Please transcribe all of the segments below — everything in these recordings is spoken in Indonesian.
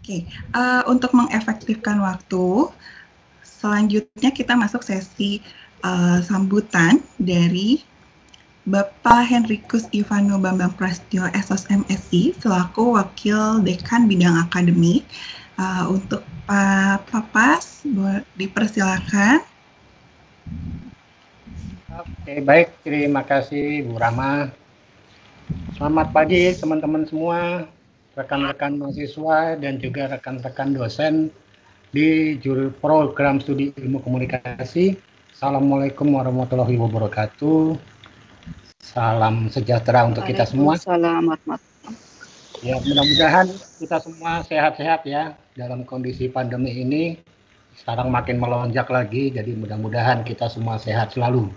Oke, untuk mengefektifkan waktu, selanjutnya kita masuk sesi sambutan dari Bapak Hendrikus Ivano Bambang Prasetyo, SOSMSI, selaku Wakil Dekan Bidang Akademik. Untuk Pak Papas, dipersilakan. Oke, baik. Terima kasih, Bu Rahma. Selamat pagi, teman-teman semua, rekan-rekan mahasiswa, dan juga rekan-rekan dosen di juru program studi ilmu komunikasi. Assalamualaikum warahmatullahi wabarakatuh. Salam sejahtera untuk kita semua. Ya, mudah-mudahan kita semua sehat-sehat ya dalam kondisi pandemi ini. Sekarang makin melonjak lagi, jadi mudah-mudahan kita semua sehat selalu.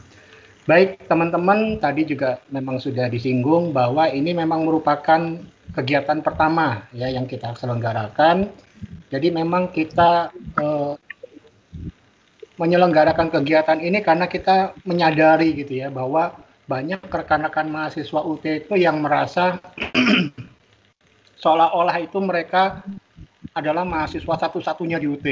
Baik, teman-teman, tadi juga memang sudah disinggung bahwa ini memang merupakan kegiatan pertama ya yang kita selenggarakan. Jadi memang kita menyelenggarakan kegiatan ini karena kita menyadari gitu ya bahwa banyak rekan-rekan mahasiswa UT itu yang merasa seolah-olah itu mereka adalah mahasiswa satu-satunya di UT,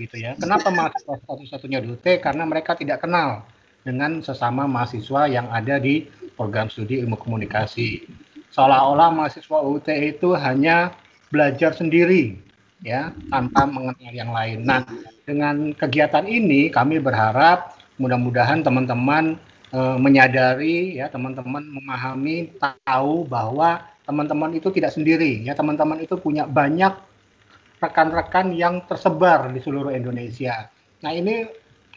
gitu ya. Kenapa mahasiswa satu-satunya di UT? Karena mereka tidak kenal dengan sesama mahasiswa yang ada di program studi ilmu komunikasi. Seolah-olah mahasiswa UT itu hanya belajar sendiri, ya, tanpa mengenal yang lain. Nah, dengan kegiatan ini kami berharap mudah-mudahan teman-teman menyadari, ya, teman-teman memahami, tahu bahwa teman-teman itu tidak sendiri, ya, teman-teman itu punya banyak rekan-rekan yang tersebar di seluruh Indonesia. Nah, ini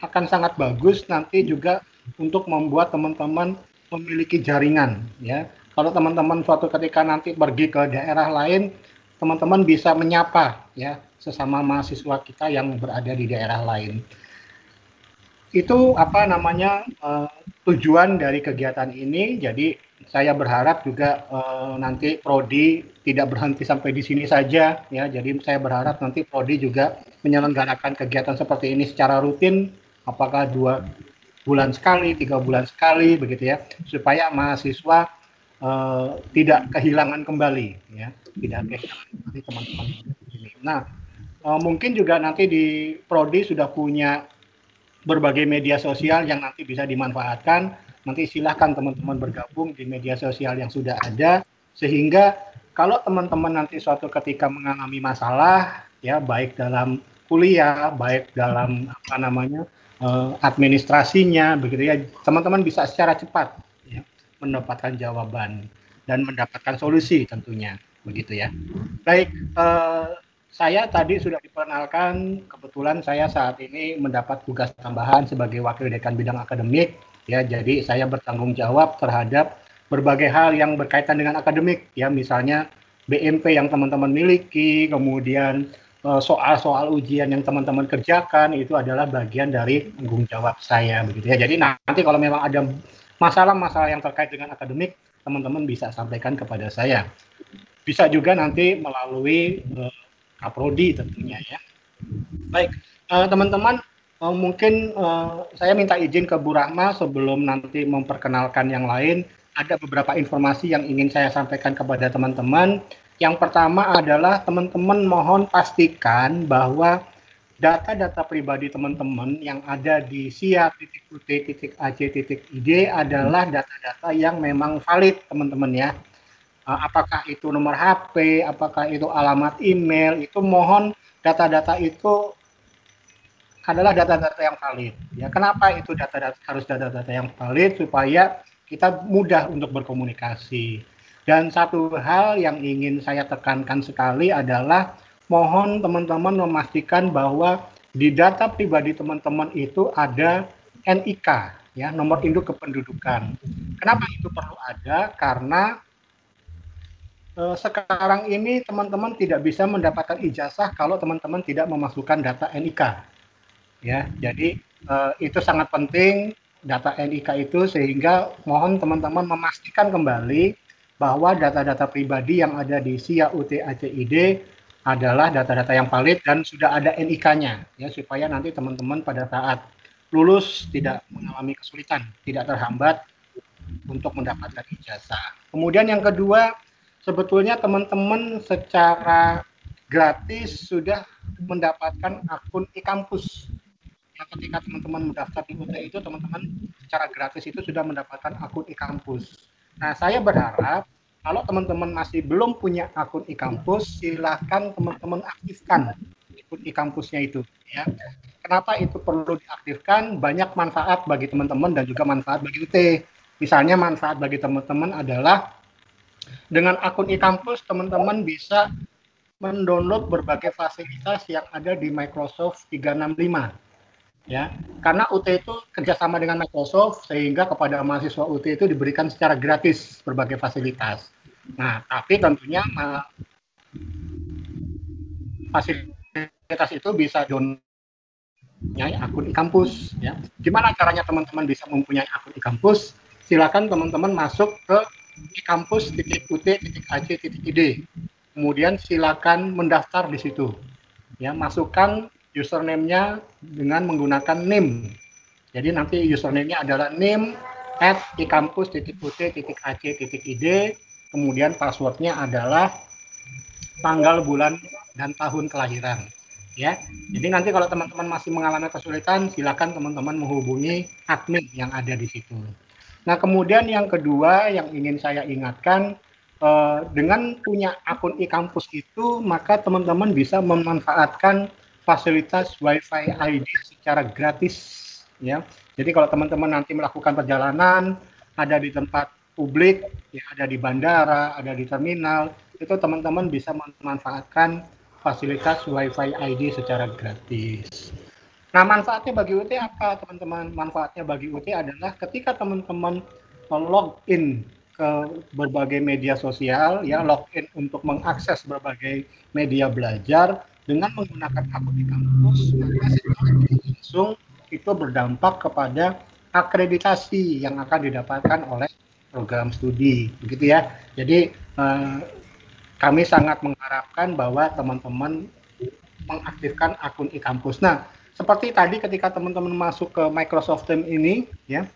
akan sangat bagus nanti juga untuk membuat teman-teman memiliki jaringan, ya. Kalau teman-teman suatu ketika nanti pergi ke daerah lain, teman-teman bisa menyapa, ya, sesama mahasiswa kita yang berada di daerah lain. Itu apa namanya tujuan dari kegiatan ini. Jadi saya berharap juga nanti Prodi tidak berhenti sampai di sini saja ya. Jadi saya berharap nanti Prodi juga menyelenggarakan kegiatan seperti ini secara rutin, apakah 2 bulan sekali, 3 bulan sekali begitu ya, supaya mahasiswa tidak kehilangan kembali ya, tidak kehilangan kembali teman-teman. Nah, mungkin juga nanti di Prodi sudah punya berbagai media sosial yang nanti bisa dimanfaatkan. Nanti silahkan teman-teman bergabung di media sosial yang sudah ada, sehingga kalau teman-teman nanti suatu ketika mengalami masalah ya, baik dalam kuliah, baik dalam apa namanya administrasinya begitu ya, teman-teman bisa secara cepat ya, mendapatkan jawaban dan mendapatkan solusi tentunya begitu ya. Baik, saya tadi sudah diperkenalkan, kebetulan saya saat ini mendapat tugas tambahan sebagai Wakil Dekan Bidang Akademik, ya, jadi saya bertanggung jawab terhadap berbagai hal yang berkaitan dengan akademik, ya, misalnya BMP yang teman-teman miliki, kemudian soal-soal ujian yang teman-teman kerjakan, itu adalah bagian dari tanggung jawab saya, begitu ya. Jadi nanti kalau memang ada masalah-masalah yang terkait dengan akademik, teman-teman bisa sampaikan kepada saya. Bisa juga nanti melalui Prodi tentunya ya. Baik, teman-teman, mungkin saya minta izin ke Bu Rahma sebelum nanti memperkenalkan yang lain. Ada beberapa informasi yang ingin saya sampaikan kepada teman-teman. Yang pertama adalah teman-teman mohon pastikan bahwa data-data pribadi teman-teman yang ada di sia.ut.ac.id adalah data-data yang memang valid teman-teman ya. Apakah itu nomor HP, apakah itu alamat email, itu mohon data-data itu adalah data-data yang valid. Ya, kenapa itu harus data-data yang valid? Supaya kita mudah untuk berkomunikasi. Dan satu hal yang ingin saya tekankan sekali adalah mohon teman-teman memastikan bahwa di data pribadi teman-teman itu ada NIK, ya, nomor induk kependudukan. Kenapa itu perlu ada? Karena sekarang ini teman-teman tidak bisa mendapatkan ijazah kalau teman-teman tidak memasukkan data NIK ya. Jadi itu sangat penting data NIK itu, sehingga mohon teman-teman memastikan kembali bahwa data-data pribadi yang ada di sia.ut.ac.id adalah data-data yang valid dan sudah ada NIK-nya ya, supaya nanti teman-teman pada saat lulus tidak mengalami kesulitan, tidak terhambat untuk mendapatkan ijazah. Kemudian yang kedua, sebetulnya teman-teman secara gratis sudah mendapatkan akun e-kampus. Nah, ketika teman-teman mendaftar di UT itu, teman-teman secara gratis itu sudah mendapatkan akun e-kampus. Nah, saya berharap kalau teman-teman masih belum punya akun e-kampus, silahkan teman-teman aktifkan akun e-kampusnya itu. Ya. Kenapa itu perlu diaktifkan? Banyak manfaat bagi teman-teman dan juga manfaat bagi UT. Misalnya manfaat bagi teman-teman adalah dengan akun e-kampus teman-teman bisa mendownload berbagai fasilitas yang ada di Microsoft 365. Ya, karena UT itu kerjasama dengan Microsoft sehingga kepada mahasiswa UT itu diberikan secara gratis berbagai fasilitas. Nah, tapi tentunya fasilitas itu bisa mempunyai akun e-kampus. Ya. Gimana caranya teman-teman bisa mempunyai akun e-kampus? Silakan teman-teman masuk ke e-kampus.ut.ac.id. Kemudian silakan mendaftar di situ. Ya, masukkan username-nya dengan menggunakan NIM. Jadi nanti username-nya adalah nim@ikampus.ut.ac.id, kemudian passwordnya adalah tanggal, bulan, dan tahun kelahiran. Ya, jadi nanti kalau teman-teman masih mengalami kesulitan, silakan teman-teman menghubungi admin yang ada di situ. Nah, kemudian yang kedua yang ingin saya ingatkan, dengan punya akun e-kampus itu, maka teman-teman bisa memanfaatkan fasilitas Wi-Fi ID secara gratis. Ya. Jadi kalau teman-teman nanti melakukan perjalanan, ada di tempat publik, ya, ada di bandara, ada di terminal, itu teman-teman bisa memanfaatkan fasilitas Wi-Fi ID secara gratis. Nah, manfaatnya bagi UT apa, teman-teman? Manfaatnya bagi UT adalah ketika teman-teman login ke berbagai media sosial, ya, login untuk mengakses berbagai media belajar, dengan menggunakan akun e-kampus, maka secara langsung itu berdampak kepada akreditasi yang akan didapatkan oleh program studi, begitu ya. Jadi kami sangat mengharapkan bahwa teman-teman mengaktifkan akun e-kampus. Nah, seperti tadi ketika teman-teman masuk ke Microsoft Teams ini, ya,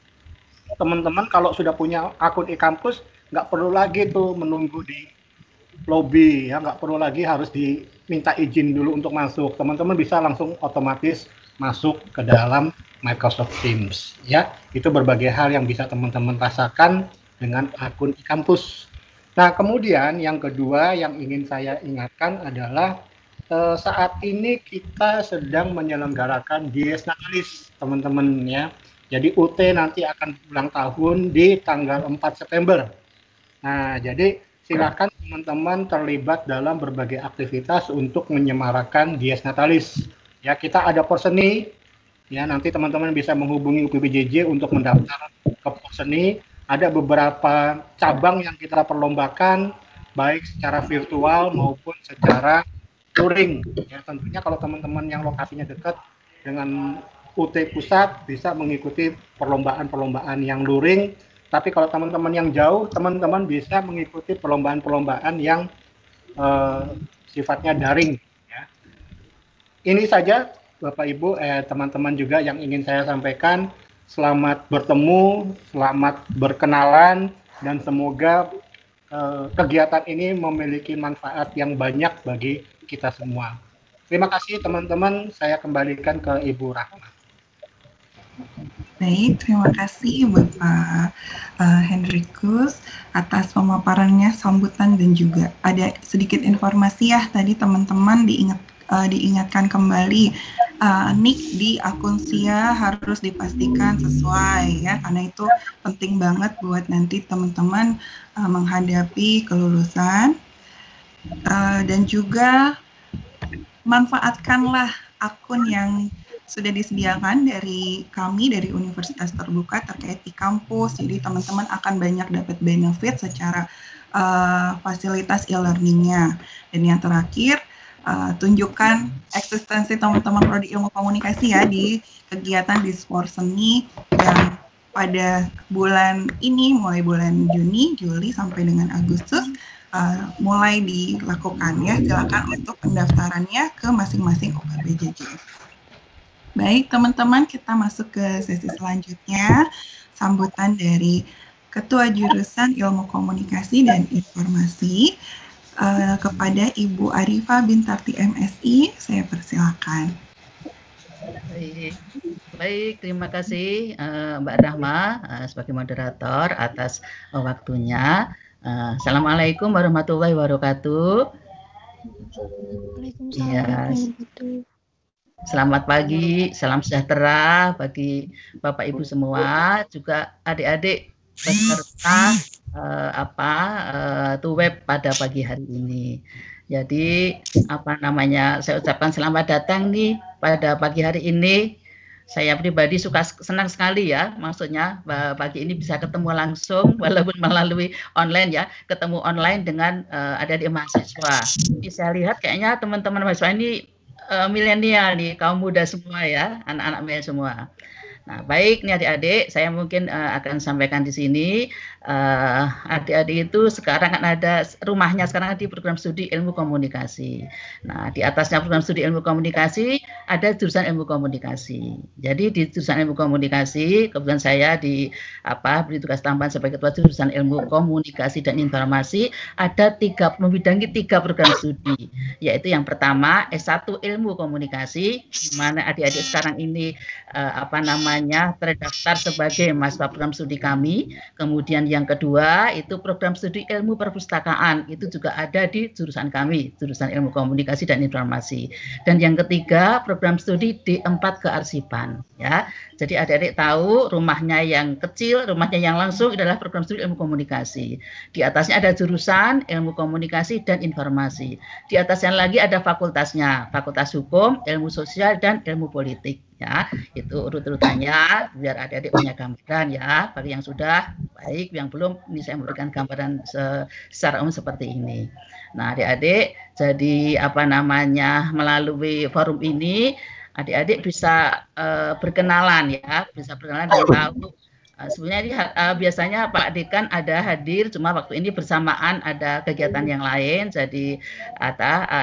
teman-teman kalau sudah punya akun e-kampus, nggak perlu lagi tuh menunggu di lobby, ya, nggak perlu lagi harus diminta izin dulu untuk masuk. Teman-teman bisa langsung otomatis masuk ke dalam Microsoft Teams, ya. Itu berbagai hal yang bisa teman-teman rasakan dengan akun e-kampus. Nah, kemudian yang kedua yang ingin saya ingatkan adalah saat ini kita sedang menyelenggarakan Dies Natalis, teman-teman, ya. Jadi UT nanti akan ulang tahun di tanggal 4 September. Nah, jadi silakan teman-teman terlibat dalam berbagai aktivitas untuk menyemarakan Dies Natalis. Ya, kita ada Porseni. Ya, nanti teman-teman bisa menghubungi UPBJJ untuk mendaftar ke Porseni. Ada beberapa cabang yang kita perlombakan, baik secara virtual maupun secara luring. Ya, tentunya kalau teman-teman yang lokasinya dekat dengan UT pusat bisa mengikuti perlombaan-perlombaan yang luring. Tapi kalau teman-teman yang jauh, teman-teman bisa mengikuti perlombaan-perlombaan yang sifatnya daring. Ya. Ini saja, Bapak Ibu, teman-teman juga yang ingin saya sampaikan. Selamat bertemu, selamat berkenalan, dan semoga kegiatan ini memiliki manfaat yang banyak bagi kita semua. Terima kasih, teman-teman. Saya kembalikan ke Ibu Rahma. Baik, terima kasih Bapak Hendrikus atas pemaparannya, sambutan, dan juga ada sedikit informasi ya tadi teman-teman diingatkan kembali NIK di akun SIA harus dipastikan sesuai ya, karena itu penting banget buat nanti teman-teman menghadapi kelulusan, dan juga manfaatkanlah akun yang sudah disediakan dari kami, dari Universitas Terbuka terkait di kampus. Jadi teman-teman akan banyak dapat benefit secara fasilitas e-learningnya. Dan yang terakhir, tunjukkan eksistensi teman-teman prodi ilmu komunikasi ya di kegiatan Dispor Seni yang pada bulan ini, mulai bulan Juni, Juli sampai dengan Agustus, mulai dilakukan ya. Silakan untuk pendaftarannya ke masing-masing UPBJJ. Baik, teman-teman, kita masuk ke sesi selanjutnya, sambutan dari Ketua Jurusan Ilmu Komunikasi dan Informasi, kepada Ibu Arifah Bintarti MSI, saya persilakan. Baik, terima kasih Mbak Rahma sebagai moderator atas waktunya. Assalamualaikum warahmatullahi wabarakatuh. Waalaikumsalam. Yes. Selamat pagi, salam sejahtera bagi Bapak Ibu semua, juga adik-adik peserta TUWEB pada pagi hari ini. Jadi saya ucapkan selamat datang nih pada pagi hari ini. Saya pribadi senang sekali ya, maksudnya pagi ini bisa ketemu langsung walaupun melalui online ya, ketemu online dengan adik-adik mahasiswa. Jadi saya lihat kayaknya teman-teman mahasiswa ini milenial nih, kaum muda semua ya, anak-anak milenial semua. Nah, baik nih adik-adik, saya mungkin akan sampaikan di sini. Adik-adik itu sekarang kan ada rumahnya sekarang di program studi ilmu komunikasi. Nah, di atasnya program studi ilmu komunikasi ada jurusan ilmu komunikasi. Jadi di jurusan ilmu komunikasi, kebetulan saya beri tugas tambahan sebagai ketua jurusan ilmu komunikasi dan informasi, ada membidangi tiga program studi, yaitu yang pertama S1 ilmu komunikasi, di mana adik-adik sekarang ini terdaftar sebagai mahasiswa program studi kami. Kemudian yang kedua itu program studi ilmu perpustakaan, itu juga ada di jurusan kami, jurusan ilmu komunikasi dan informasi. Dan yang ketiga program studi D4 kearsipan ya. Jadi adik-adik tahu rumahnya yang kecil, rumahnya yang langsung adalah program studi ilmu komunikasi. Di atasnya ada jurusan ilmu komunikasi dan informasi. Di atasnya lagi ada fakultasnya, fakultas hukum, ilmu sosial dan ilmu politik. Ya, itu urut-urutannya biar adik-adik punya gambaran ya. Bagi yang sudah, baik, yang belum ini saya memberikan gambaran secara umum seperti ini. Nah, adik-adik, jadi melalui forum ini adik-adik bisa berkenalan ya, bisa berkenalan dan tahu. Sebenarnya ini, biasanya Pak Dekan ada hadir, cuma waktu ini bersamaan ada kegiatan yang lain, jadi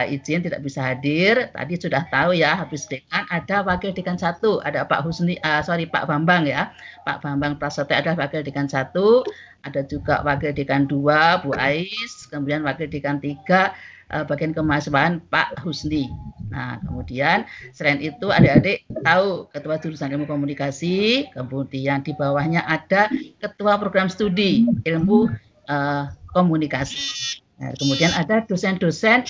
izin tidak bisa hadir. Tadi sudah tahu ya, habis Dekan ada Wakil Dekan 1, ada Pak Bambang ya, Pak Bambang Prasetyo ada Wakil Dekan 1, ada juga Wakil Dekan 2, Bu Ais, kemudian Wakil Dekan 3, bagian kemahasiswaan Pak Husni. Nah, kemudian selain itu adik-adik tahu ketua jurusan ilmu komunikasi, kemudian di bawahnya ada ketua program studi ilmu komunikasi. Nah, kemudian ada dosen-dosen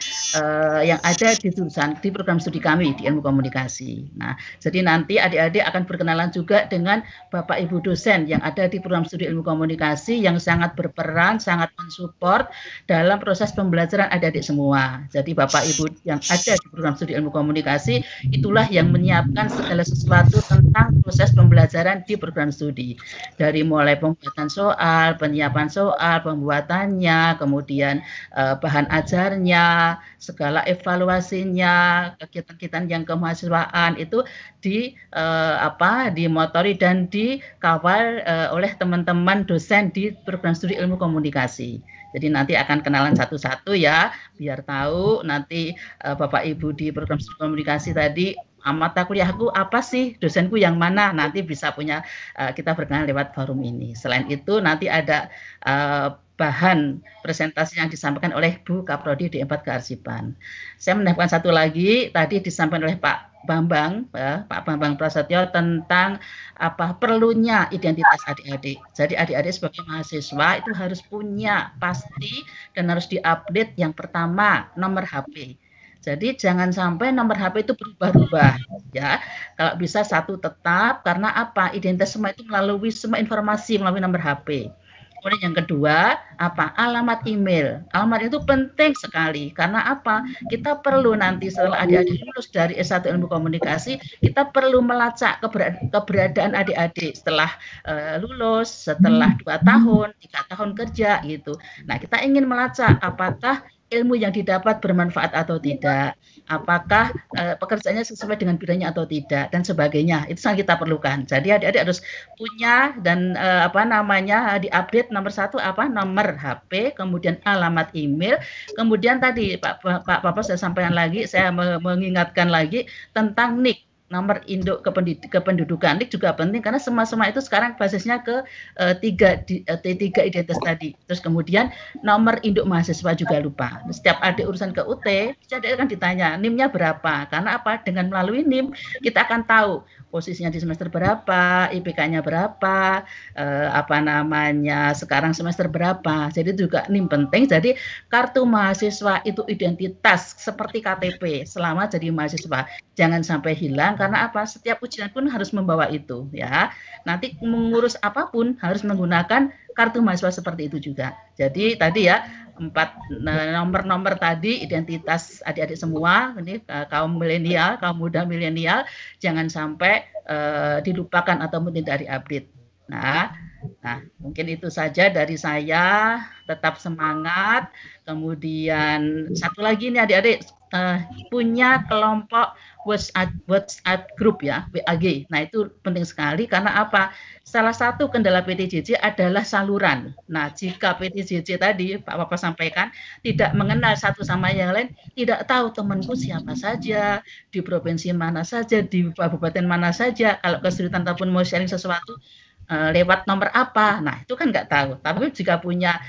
yang ada di program studi kami di ilmu komunikasi. Nah, jadi nanti adik-adik akan berkenalan juga dengan Bapak Ibu dosen yang ada di program studi ilmu komunikasi yang sangat berperan, sangat mensupport dalam proses pembelajaran adik-adik semua. Jadi Bapak Ibu yang ada di program studi ilmu komunikasi itulah yang menyiapkan segala sesuatu tentang proses pembelajaran di program studi. Dari mulai pembuatan soal, penyiapan soal, pembuatannya, kemudian bahan ajarnya, segala evaluasinya, kegiatan-kegiatan yang kemahasiswaan itu dimotori dan dikawal oleh teman-teman dosen di program studi ilmu komunikasi. Jadi nanti akan kenalan satu-satu ya, biar tahu nanti Bapak Ibu di program studi komunikasi tadi, mata kuliahku apa sih, dosenku yang mana, nanti bisa punya kita berkenalan lewat forum ini. Selain itu nanti ada bahan presentasi yang disampaikan oleh Bu Kaprodi D4 Kearsipan. Saya menambahkan satu lagi, tadi disampaikan oleh Pak Bambang Prasetyo tentang perlunya identitas adik-adik. Jadi adik-adik sebagai mahasiswa itu harus punya pasti dan harus diupdate yang pertama nomor HP. Jadi jangan sampai nomor HP itu berubah-ubah ya. Kalau bisa satu tetap, karena identitas semua itu melalui semua informasi melalui nomor HP. Kemudian yang kedua, alamat email. Alamat itu penting sekali, karena kita perlu nanti setelah adik-adik lulus dari S1 ilmu komunikasi, kita perlu melacak keberadaan adik-adik setelah lulus, setelah 2 tahun, 3 tahun kerja gitu. Nah, kita ingin melacak apakah ilmu yang didapat bermanfaat atau tidak, apakah pekerjaannya sesuai dengan bidangnya atau tidak, dan sebagainya. Itu sangat kita perlukan. Jadi adik-adik harus punya dan diupdate nomor satu nomor HP, kemudian alamat email, kemudian tadi Pak Bapak saya sampaikan lagi, saya mengingatkan lagi tentang NIK. nomor induk kependudukan NIK juga penting karena semua itu sekarang basisnya ke tiga identitas tadi. Terus kemudian nomor induk mahasiswa juga lupa. Setiap adik urusan ke UT, adik akan ditanya NIM-nya berapa. Karena apa? Dengan melalui NIM kita akan tahu posisinya di semester berapa, IPK-nya berapa, sekarang semester berapa. Jadi juga NIM penting. Jadi kartu mahasiswa itu identitas seperti KTP selama jadi mahasiswa. Jangan sampai hilang karena apa? Setiap ujian pun harus membawa itu ya. Nanti mengurus apapun harus menggunakan kartu mahasiswa seperti itu juga. Jadi tadi ya, 4 nomor-nomor tadi identitas adik-adik semua ini kaum milenial, kaum muda milenial jangan sampai dilupakan ataupun tidak diupdate. Nah, mungkin itu saja dari saya. Tetap semangat. Kemudian satu lagi nih adik-adik punya kelompok WhatsApp group ya, WAG. Nah, itu penting sekali karena apa? Salah satu kendala PTJJ adalah saluran. Nah, jika PTJJ tadi Pak Papa sampaikan tidak mengenal satu sama yang lain, tidak tahu temanku siapa saja, di provinsi mana saja, di kabupaten mana saja, kalau kesulitan ataupun mau sharing sesuatu lewat nomor apa, nah itu kan nggak tahu. Tapi jika punya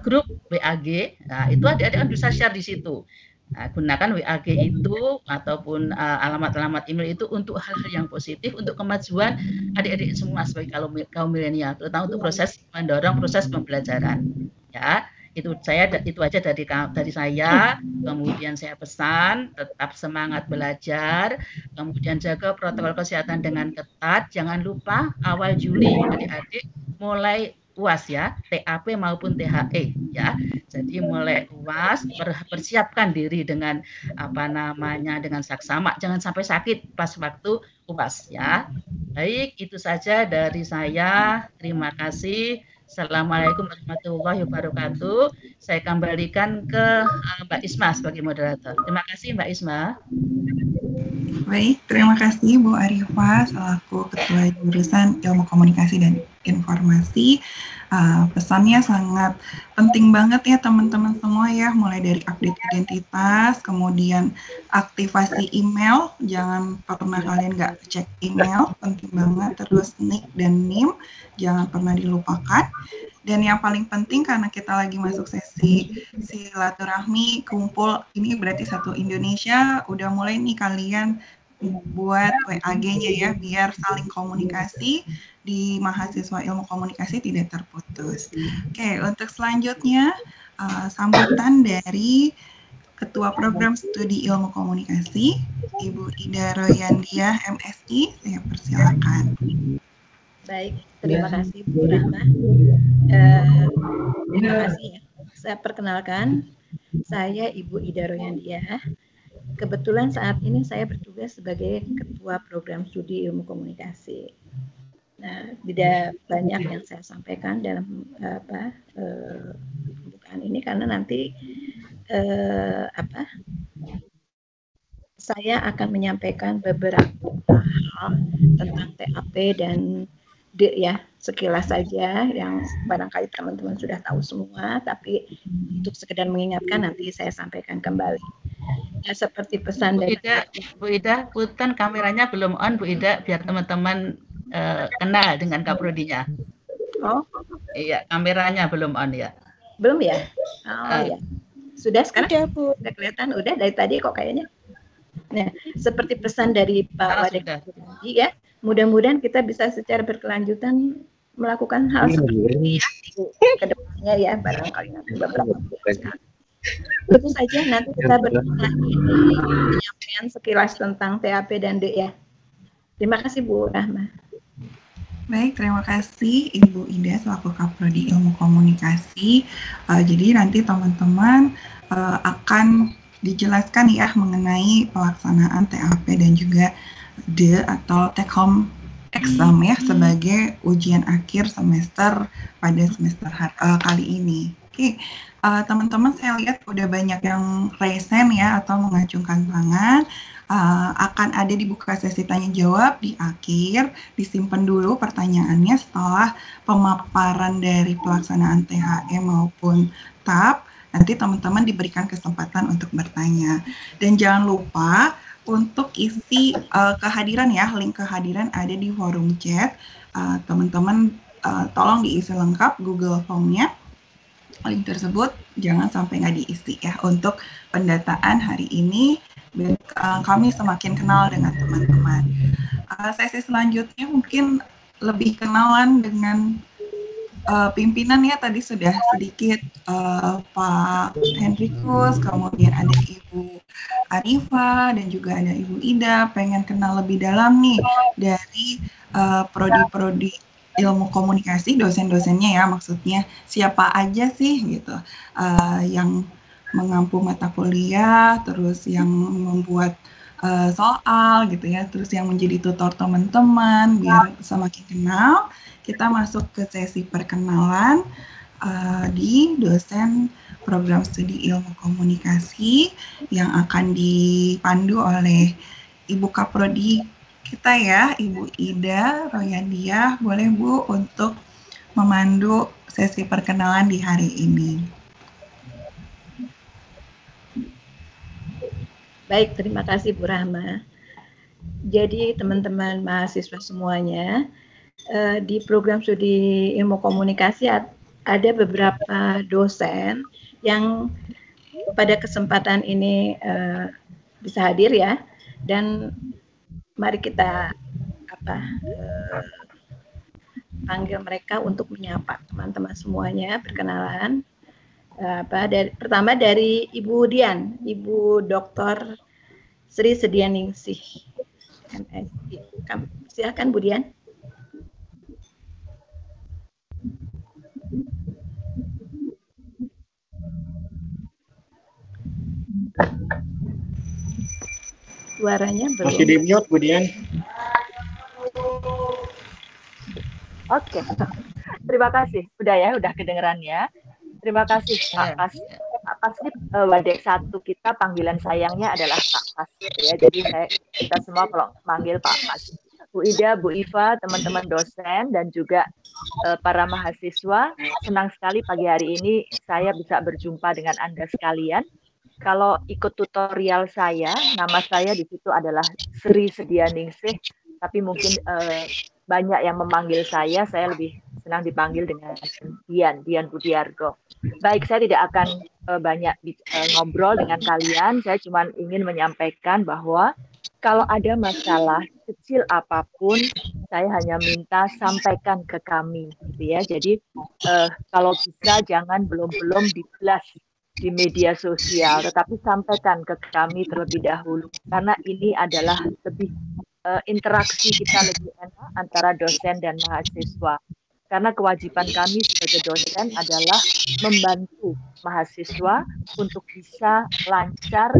grup WAG, nah itu adik-adik kan bisa share di situ. Nah, gunakan WAG itu ataupun alamat-alamat email itu untuk hal-hal yang positif, untuk kemajuan adik-adik semua sebagai kaum milenial, terutama untuk proses mendorong proses pembelajaran. Ya, itu aja dari saya. Kemudian saya pesan tetap semangat belajar, kemudian jaga protokol kesehatan dengan ketat. Jangan lupa awal Juli adik-adik mulai UAS ya, TAP maupun THE ya. Jadi mulai UAS, persiapkan diri dengan dengan saksama, jangan sampai sakit pas waktu UAS ya. Baik, itu saja dari saya. Terima kasih. Assalamualaikum warahmatullahi wabarakatuh. Saya kembalikan ke Mbak Isma sebagai moderator. Terima kasih Mbak Isma. Baik, terima kasih Bu Arifah selaku Ketua Jurusan Ilmu Komunikasi dan Informasi. Pesannya sangat penting banget ya teman-teman semua ya, mulai dari update identitas, kemudian aktivasi email, jangan pernah kalian nggak cek email, penting banget. Terus NIK dan NIM jangan pernah dilupakan. Dan yang paling penting karena kita lagi masuk sesi silaturahmi, kumpul, ini berarti satu Indonesia, udah mulai nih kalian buat WAG-nya ya, biar saling komunikasi di mahasiswa ilmu komunikasi tidak terputus. Oke, untuk selanjutnya sambutan dari Ketua Program Studi Ilmu Komunikasi, Ibu Ida Royadiah, MSI, saya persilakan. Baik, terima kasih Bu Rahma. Terima kasih ya. Saya perkenalkan, saya Ibu Ida Royadiah. Kebetulan saat ini saya bertugas sebagai Ketua Program Studi Ilmu Komunikasi. Nah, tidak banyak yang saya sampaikan dalam pembukaan ini karena nanti saya akan menyampaikan beberapa hal tentang TAP dan D ya, sekilas saja yang barangkali teman-teman sudah tahu semua, tapi untuk sekedar mengingatkan nanti saya sampaikan kembali. Ya, seperti pesan Bu Ida, punten kameranya belum on Bu Ida, biar teman-teman kenal dengan kaprodinya. Oh iya, kameranya belum on ya. Belum ya? Oh ya. Sudah sekarang ya Bu, udah kelihatan, udah dari tadi kok kayaknya. Nah, seperti pesan dari Pak Wadek tadi ya, mudah-mudahan kita bisa secara berkelanjutan melakukan hal seperti itu ke depannya ya, barangkali nanti beberapa bulan. Tentu saja nanti kita berbicara penyampaian sekilas tentang TAP dan D ya. Terima kasih Bu Rahma. Baik, terima kasih Ibu Ida selaku Kaprodi Ilmu Komunikasi. Jadi nanti teman-teman akan dijelaskan ya mengenai pelaksanaan TAP dan juga D atau take home exam ya sebagai ujian akhir semester pada semester kali ini. Oke, teman-teman saya lihat udah banyak yang raise hand ya atau mengacungkan tangan. Akan ada dibuka sesi tanya jawab di akhir. Disimpan dulu pertanyaannya setelah pemaparan dari pelaksanaan THE maupun TAP. Nanti teman-teman diberikan kesempatan untuk bertanya. Dan jangan lupa untuk isi kehadiran ya, link kehadiran ada di forum chat. Teman-teman tolong diisi lengkap Google Form-nya. Link tersebut jangan sampai nggak diisi ya untuk pendataan hari ini. Biar kami semakin kenal dengan teman-teman. Sesi selanjutnya mungkin lebih kenalan dengan pimpinan ya, tadi sudah sedikit Pak Hendrikus, kemudian ada Ibu Arifah dan juga ada Ibu Ida. Pengen kenal lebih dalam nih dari prodi-prodi ilmu komunikasi, dosen-dosennya ya, maksudnya siapa aja sih gitu yang mengampu mata kuliah, terus yang membuat soal gitu ya, terus yang menjadi tutor teman-teman. Biar semakin kenal, kita masuk ke sesi perkenalan di dosen program studi ilmu komunikasi yang akan dipandu oleh Ibu Kaprodi kita ya, Ibu Ida Royadiah. Boleh Bu untuk memandu sesi perkenalan di hari ini? Baik, terima kasih Bu Rahma. Jadi teman-teman mahasiswa semuanya, di program studi ilmu komunikasi ada beberapa dosen yang pada kesempatan ini bisa hadir ya. Dan mari kita panggil mereka untuk menyapa teman-teman semuanya, perkenalan. Pertama dari Ibu Dian, Ibu Dr. Sri Sediyaningsih, MSI. Silakan Bu Dian. Suaranya belum. Masih di mute Bu Dian. Oke. Terima kasih. Udah ya, udah kedengeran ya. Terima kasih Pak Kasip. Pak Kasip, Wadek 1 kita panggilan sayangnya adalah Pak Kasip ya. Jadi kita semua kalau manggil Pak Kasip. Bu Ida, Bu Iva, teman-teman dosen dan juga para mahasiswa, senang sekali pagi hari ini saya bisa berjumpa dengan Anda sekalian. Kalau ikut tutorial saya, nama saya di situ adalah Sri Sediyaningsih, tapi mungkin banyak yang memanggil saya lebih senang dipanggil dengan Dian Budiargo. Baik, saya tidak akan banyak ngobrol dengan kalian, saya cuma ingin menyampaikan bahwa kalau ada masalah kecil apapun, saya hanya minta sampaikan ke kami, gitu ya. Jadi kalau bisa jangan belum di-blast di media sosial, tetapi sampaikan ke kami terlebih dahulu, karena ini adalah lebih interaksi kita lebih enak antara dosen dan mahasiswa. Karena kewajiban kami sebagai dosen adalah membantu mahasiswa untuk bisa lancar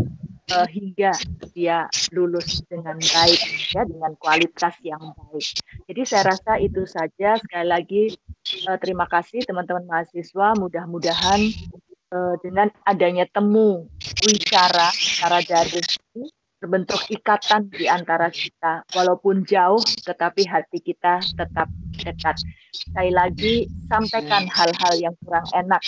hingga dia lulus dengan baik, ya, dengan kualitas yang baik. Jadi saya rasa itu saja. Sekali lagi terima kasih teman-teman mahasiswa. Mudah-mudahan dengan adanya temu wicara secara daring ini terbentuk ikatan di antara kita, walaupun jauh tetapi hati kita tetap dekat. Sekali lagi, sampaikan hal-hal yang kurang enak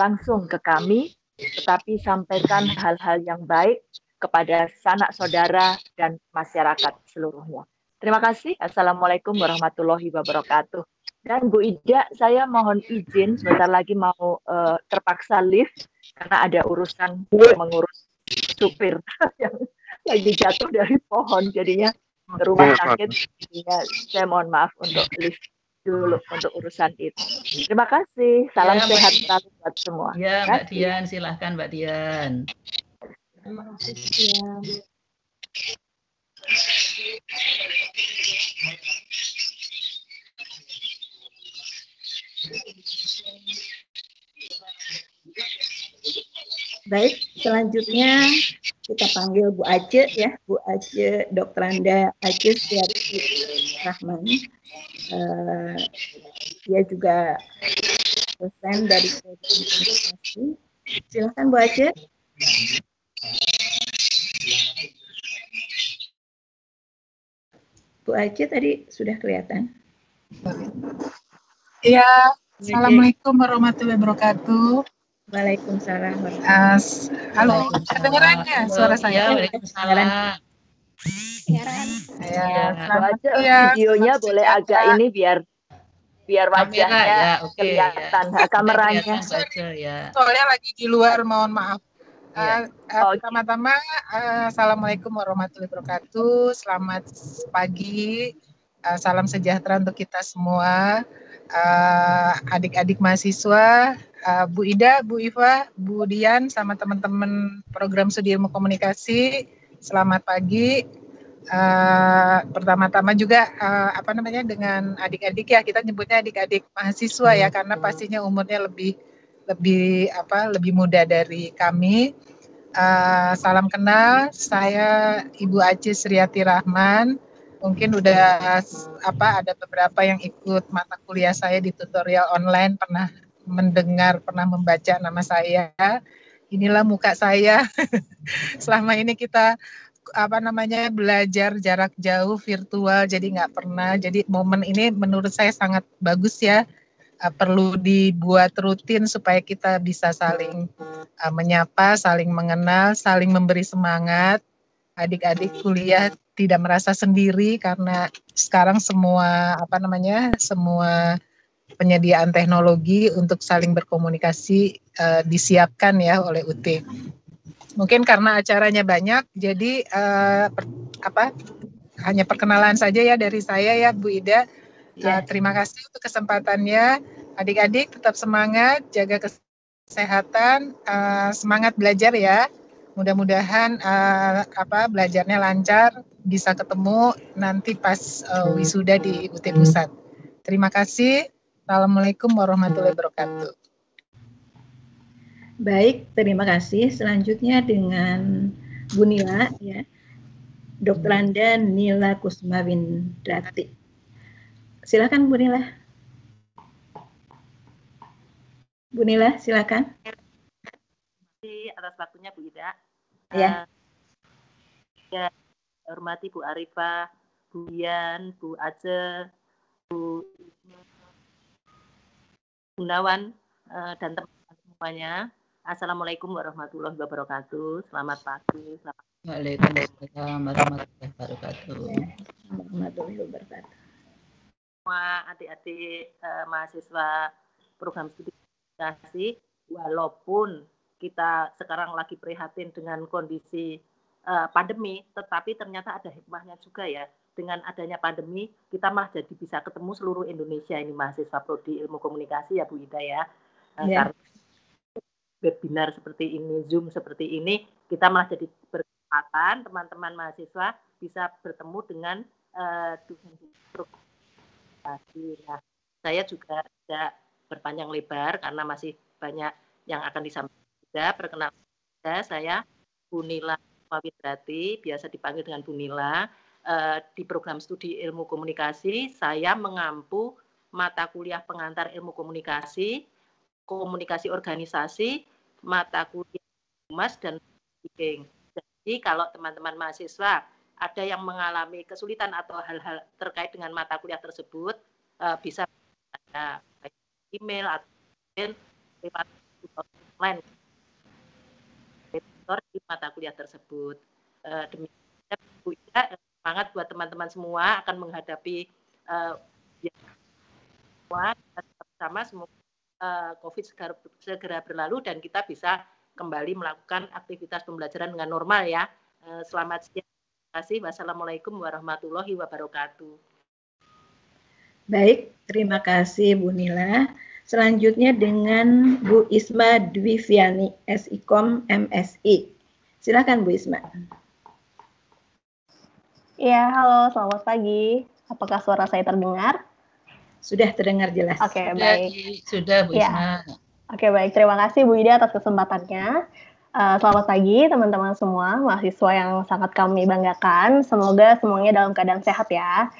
langsung ke kami, tetapi sampaikan hal-hal yang baik kepada sanak saudara dan masyarakat seluruhnya. Terima kasih. Assalamualaikum warahmatullahi wabarakatuh. Dan Bu Ida, saya mohon izin sebentar lagi mau terpaksa lift karena ada urusan mengurus supir yang lagi jatuh dari pohon, jadinya ke rumah sakit. Jadinya saya mohon maaf untuk lift dulu untuk urusan itu. Terima kasih. Salam ya, sehat selalu buat semua. Ya, Mbak Dian, silahkan Mbak Dian. Terima kasih. Baik, selanjutnya kita panggil Bu Ace ya, Bu Ace, Dokteranda Ace Sriati Rachman. Dia juga dosen dari komunikasi. Silakan Bu Ace. Bu Ace tadi sudah kelihatan. Iya, assalamualaikum warahmatullahi wabarakatuh. Waalaikumsalam. Halo, kedengarannya suara saya? Waalaikumsalam. Ya, videonya boleh agak ini biar wajahnya ya, okay, kelihatan ya. Kameranya. Soalnya lagi di luar, mohon maaf. Pertama-tama, assalamualaikum warahmatullahi wabarakatuh. Selamat pagi. Salam sejahtera untuk kita semua. Adik-adik mahasiswa, Bu Ida, Bu Iva, Bu Dian, sama teman-teman program studi ilmu komunikasi. Selamat pagi. Pertama-tama juga dengan adik-adik ya, kita nyebutnya adik-adik mahasiswa ya, karena pastinya umurnya lebih muda dari kami. Salam kenal, saya Ibu Ace Sriati Rachman. Mungkin udah ada beberapa yang ikut mata kuliah saya di tutorial online, pernah mendengar, pernah membaca nama saya. Inilah muka saya. Selama ini kita belajar jarak jauh virtual, jadi nggak pernah. Jadi momen ini menurut saya sangat bagus ya. Perlu dibuat rutin supaya kita bisa saling menyapa, saling mengenal, saling memberi semangat. Adik-adik kuliah tidak merasa sendiri karena sekarang semua semua penyediaan teknologi untuk saling berkomunikasi disiapkan ya oleh UT. Mungkin karena acaranya banyak, jadi hanya perkenalan saja ya dari saya ya, Bu Ida. Terima kasih untuk kesempatannya. Adik-adik tetap semangat, jaga kesehatan, semangat belajar ya. Mudah-mudahan belajarnya lancar, bisa ketemu nanti pas wisuda di UT Pusat. Terima kasih. Assalamualaikum warahmatullahi wabarakatuh. Baik, terima kasih. Selanjutnya dengan Bu Nila ya. Dr. Anda Nila Kusmawindarti. Silakan Bu Nila. Bu Nila, silakan. Atas waktunya Bu Ida. Ya, hormati Bu Arifah, Bu Dian, Bu Ace, Bu Gunawan, dan teman-teman semuanya. Assalamualaikum warahmatullahi wabarakatuh. Selamat pagi. Waalaikumsalam warahmatullahi wabarakatuh. Semua adik-adik mahasiswa program studi komunikasi, walaupun kita sekarang lagi prihatin dengan kondisi pandemi, tetapi ternyata ada hikmahnya juga ya. Dengan adanya pandemi, kita malah jadi bisa ketemu seluruh Indonesia ini mahasiswa prodi ilmu komunikasi ya Bu Ida ya. Karena webinar seperti ini, Zoom seperti ini, kita malah jadi berkesempatan teman-teman mahasiswa bisa bertemu dengan program komunikasi. Nah, saya juga tidak berpanjang lebar karena masih banyak yang akan disampaikan. Perkenalkan, saya Bu Nila Kusmawindarti, biasa dipanggil dengan Bu Nila. Di program studi ilmu komunikasi, saya mengampu mata kuliah pengantar ilmu komunikasi, komunikasi organisasi, mata kuliah humas, dan speaking. Jadi kalau teman-teman mahasiswa ada yang mengalami kesulitan atau hal-hal terkait dengan mata kuliah tersebut, bisa email atau lewat online di mata kuliah tersebut. Demikian Bu Ida, semangat buat teman-teman semua akan menghadapi bersama. Semoga COVID segera berlalu dan kita bisa kembali melakukan aktivitas pembelajaran dengan normal ya. Selamat siang. Terima kasih. Wassalamualaikum warahmatullahi wabarakatuh. Baik, terima kasih Bu Nila. Selanjutnya dengan Bu Isma Dwi Fiani, SIKOM MSI. Silakan Bu Isma. Ya, halo, selamat pagi. Apakah suara saya terdengar? Sudah terdengar jelas. Oke, baik. Sudah Bu Isma. Oke, baik. Terima kasih Bu Ida atas kesempatannya. Selamat pagi teman-teman semua, mahasiswa yang sangat kami banggakan. Semoga semuanya dalam keadaan sehat ya.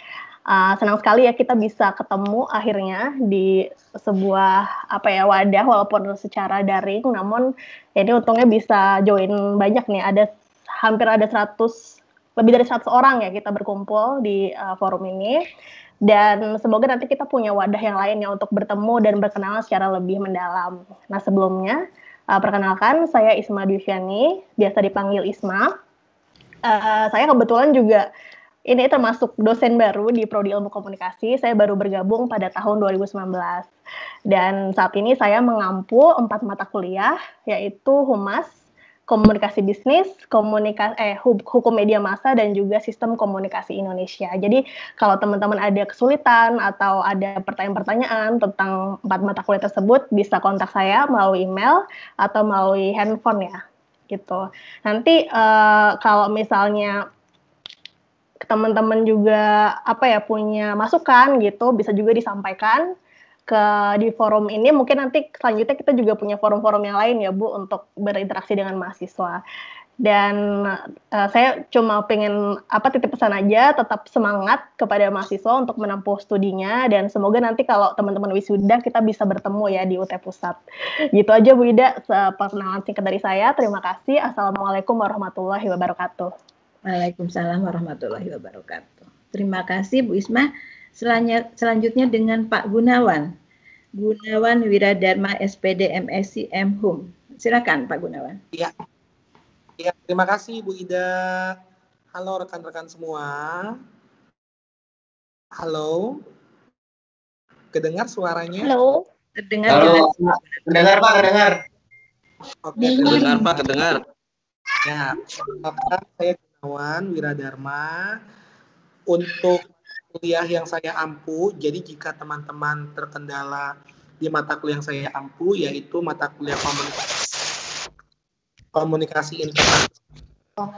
Senang sekali ya kita bisa ketemu akhirnya di sebuah wadah walaupun secara daring, namun ini untungnya bisa join banyak nih, ada hampir ada 100, lebih dari 100 orang ya kita berkumpul di forum ini, dan semoga nanti kita punya wadah yang lain ya untuk bertemu dan berkenalan secara lebih mendalam. Nah sebelumnya perkenalkan, saya Isma Dwi Fiani, biasa dipanggil Isma. saya kebetulan juga ini termasuk dosen baru di Prodi Ilmu Komunikasi. Saya baru bergabung pada tahun 2019. Dan saat ini saya mengampu 4 mata kuliah, yaitu Humas, Komunikasi Bisnis, Hukum Media Massa, dan juga Sistem Komunikasi Indonesia. Jadi kalau teman-teman ada kesulitan atau ada pertanyaan-pertanyaan tentang 4 mata kuliah tersebut, bisa kontak saya melalui email atau melalui handphone ya. Gitu. Nanti kalau misalnya teman-teman juga punya masukan gitu, bisa juga disampaikan ke di forum ini. Mungkin nanti selanjutnya kita juga punya forum-forum yang lain ya Bu, untuk berinteraksi dengan mahasiswa. Dan saya cuma pengen titip pesan aja, tetap semangat kepada mahasiswa untuk menempuh studinya, dan semoga nanti kalau teman-teman wisuda kita bisa bertemu ya di UT Pusat. Gitu aja Bu Ida, perkenalan singkat dari saya. Terima kasih. Assalamualaikum warahmatullahi wabarakatuh. Waalaikumsalam warahmatullahi wabarakatuh. Terima kasih Bu Isma. Selanjutnya dengan Pak Gunawan Wiradharma SPD MSc M.Hum. Silakan Pak Gunawan. Iya. Ya, terima kasih Bu Ida. Halo rekan-rekan semua. Halo. Kedengar suaranya? Halo. Terdengar. Halo. Kedengar Pak, kedengar. Oke, kedengar Pak, kedengar. Ya, saya Gunawan Wiradharma. Untuk kuliah yang saya ampu, jadi jika teman-teman terkendala di mata kuliah yang saya ampu, yaitu mata kuliah komunikasi internasional,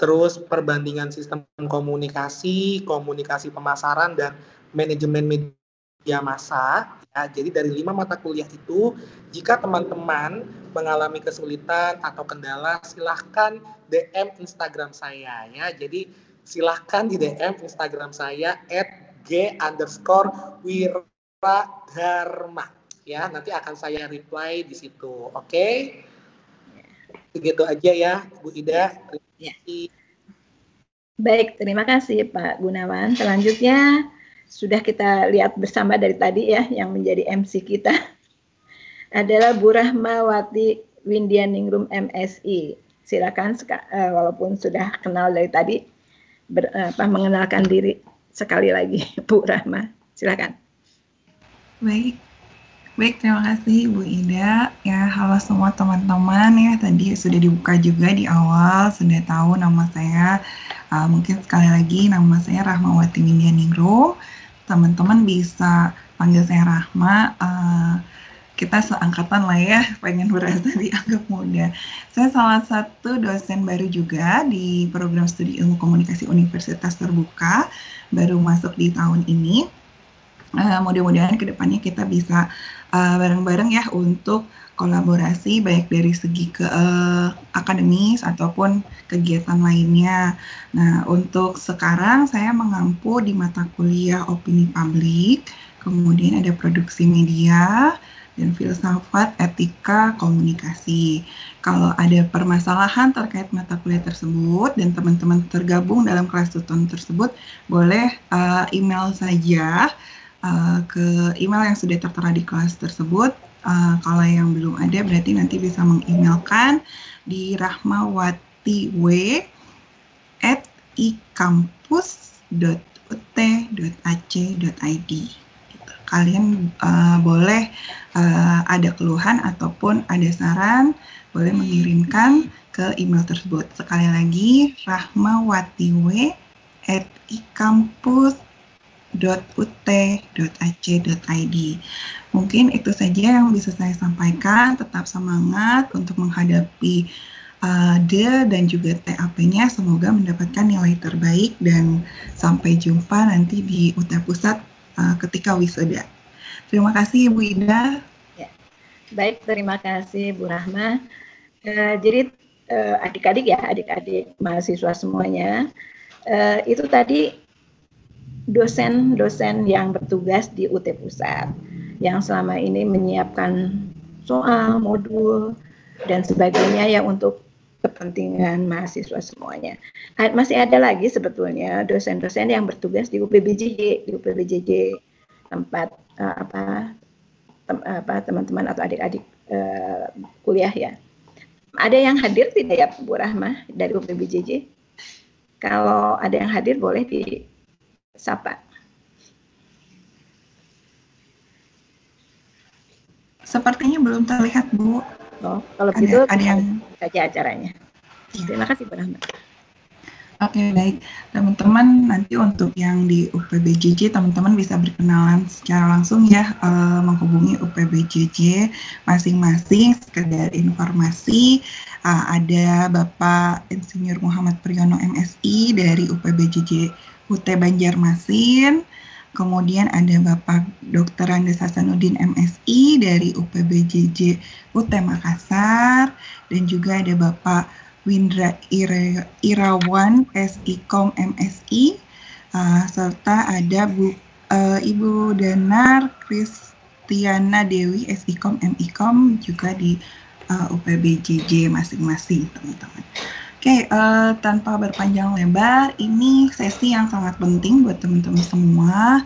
terus perbandingan sistem komunikasi, komunikasi pemasaran, dan manajemen media massa. Ya, jadi dari 5 mata kuliah itu, jika teman-teman mengalami kesulitan atau kendala, silahkan DM Instagram saya ya. Jadi silahkan di DM Instagram saya @g_wiradharma ya. Nanti akan saya reply di situ. Oke, begitu aja ya Bu Ida. Terima kasih. Baik, terima kasih Pak Gunawan. Selanjutnya sudah kita lihat bersama dari tadi ya, yang menjadi MC kita adalah Bu Rahmawati Windianingrum MSI. Silakan, walaupun sudah kenal dari tadi, mengenalkan diri sekali lagi Bu Rahma. Silakan. Baik, terima kasih Bu Ida. Ya, halo semua teman-teman ya. Tadi sudah dibuka juga di awal, sudah tahu nama saya. Mungkin sekali lagi, nama saya Rahmawati Windianingrum. Teman-teman bisa panggil saya Rahma. Kita seangkatan lah ya, pengen berasa dianggap muda. Saya salah satu dosen baru juga di program studi ilmu komunikasi Universitas Terbuka, baru masuk di tahun ini. Mudah-mudahan kedepannya kita bisa bareng-bareng ya untuk kolaborasi, baik dari segi ke akademis ataupun kegiatan lainnya. Nah, untuk sekarang saya mengampu di mata kuliah opini publik, kemudian ada produksi media, dan filsafat, etika, komunikasi. Kalau ada permasalahan terkait mata kuliah tersebut dan teman-teman tergabung dalam kelas tuton tersebut, boleh email saja ke email yang sudah tertera di kelas tersebut. Kalau yang belum ada, berarti nanti bisa mengemailkan di rahmawatiw@ikampus.ut.ac.id. Kalian boleh ada keluhan ataupun ada saran, boleh mengirimkan ke email tersebut. Sekali lagi, rahmawatiw@ikampus.ut.ac.id. Mungkin itu saja yang bisa saya sampaikan. Tetap semangat untuk menghadapi DE dan juga TAP-nya, semoga mendapatkan nilai terbaik, dan sampai jumpa nanti di UT Pusat ketika wisuda. Terima kasih Bu Ida. Ya. Baik, terima kasih Bu Rahma. Jadi adik-adik mahasiswa semuanya, itu tadi dosen-dosen yang bertugas di UT Pusat yang selama ini menyiapkan soal, modul, dan sebagainya ya untuk kepentingan mahasiswa semuanya. Masih ada lagi sebetulnya dosen-dosen yang bertugas di UPBJJ, tempat teman-teman atau adik-adik kuliah ya. Ada yang hadir tidak ya Bu Rahma dari UPBJJ? Kalau ada yang hadir boleh disapa. Sepertinya belum terlihat, Bu. Oh, kalau gitu ada yang saja acaranya. Ya. Terima kasih, Bu Rahmat. Oke, baik. Teman-teman, nanti untuk yang di UPBJJ, teman-teman bisa berkenalan secara langsung ya, menghubungi UPBJJ masing-masing. Sekedar informasi, ada Bapak Insinyur Muhammad Priyono MSI dari UPBJJ UT Banjarmasin. Kemudian ada Bapak Dr. Andes Hasanuddin MSI dari UPBJJ UT Makassar. Dan juga ada Bapak Windra Irawan, SIKOM MSI, serta ada Ibu Danar Kristiana Dewi, SIKOM MIKOM, juga di UPBJJ masing-masing, teman-teman. Oke, tanpa berpanjang lebar, ini sesi yang sangat penting buat teman-teman semua.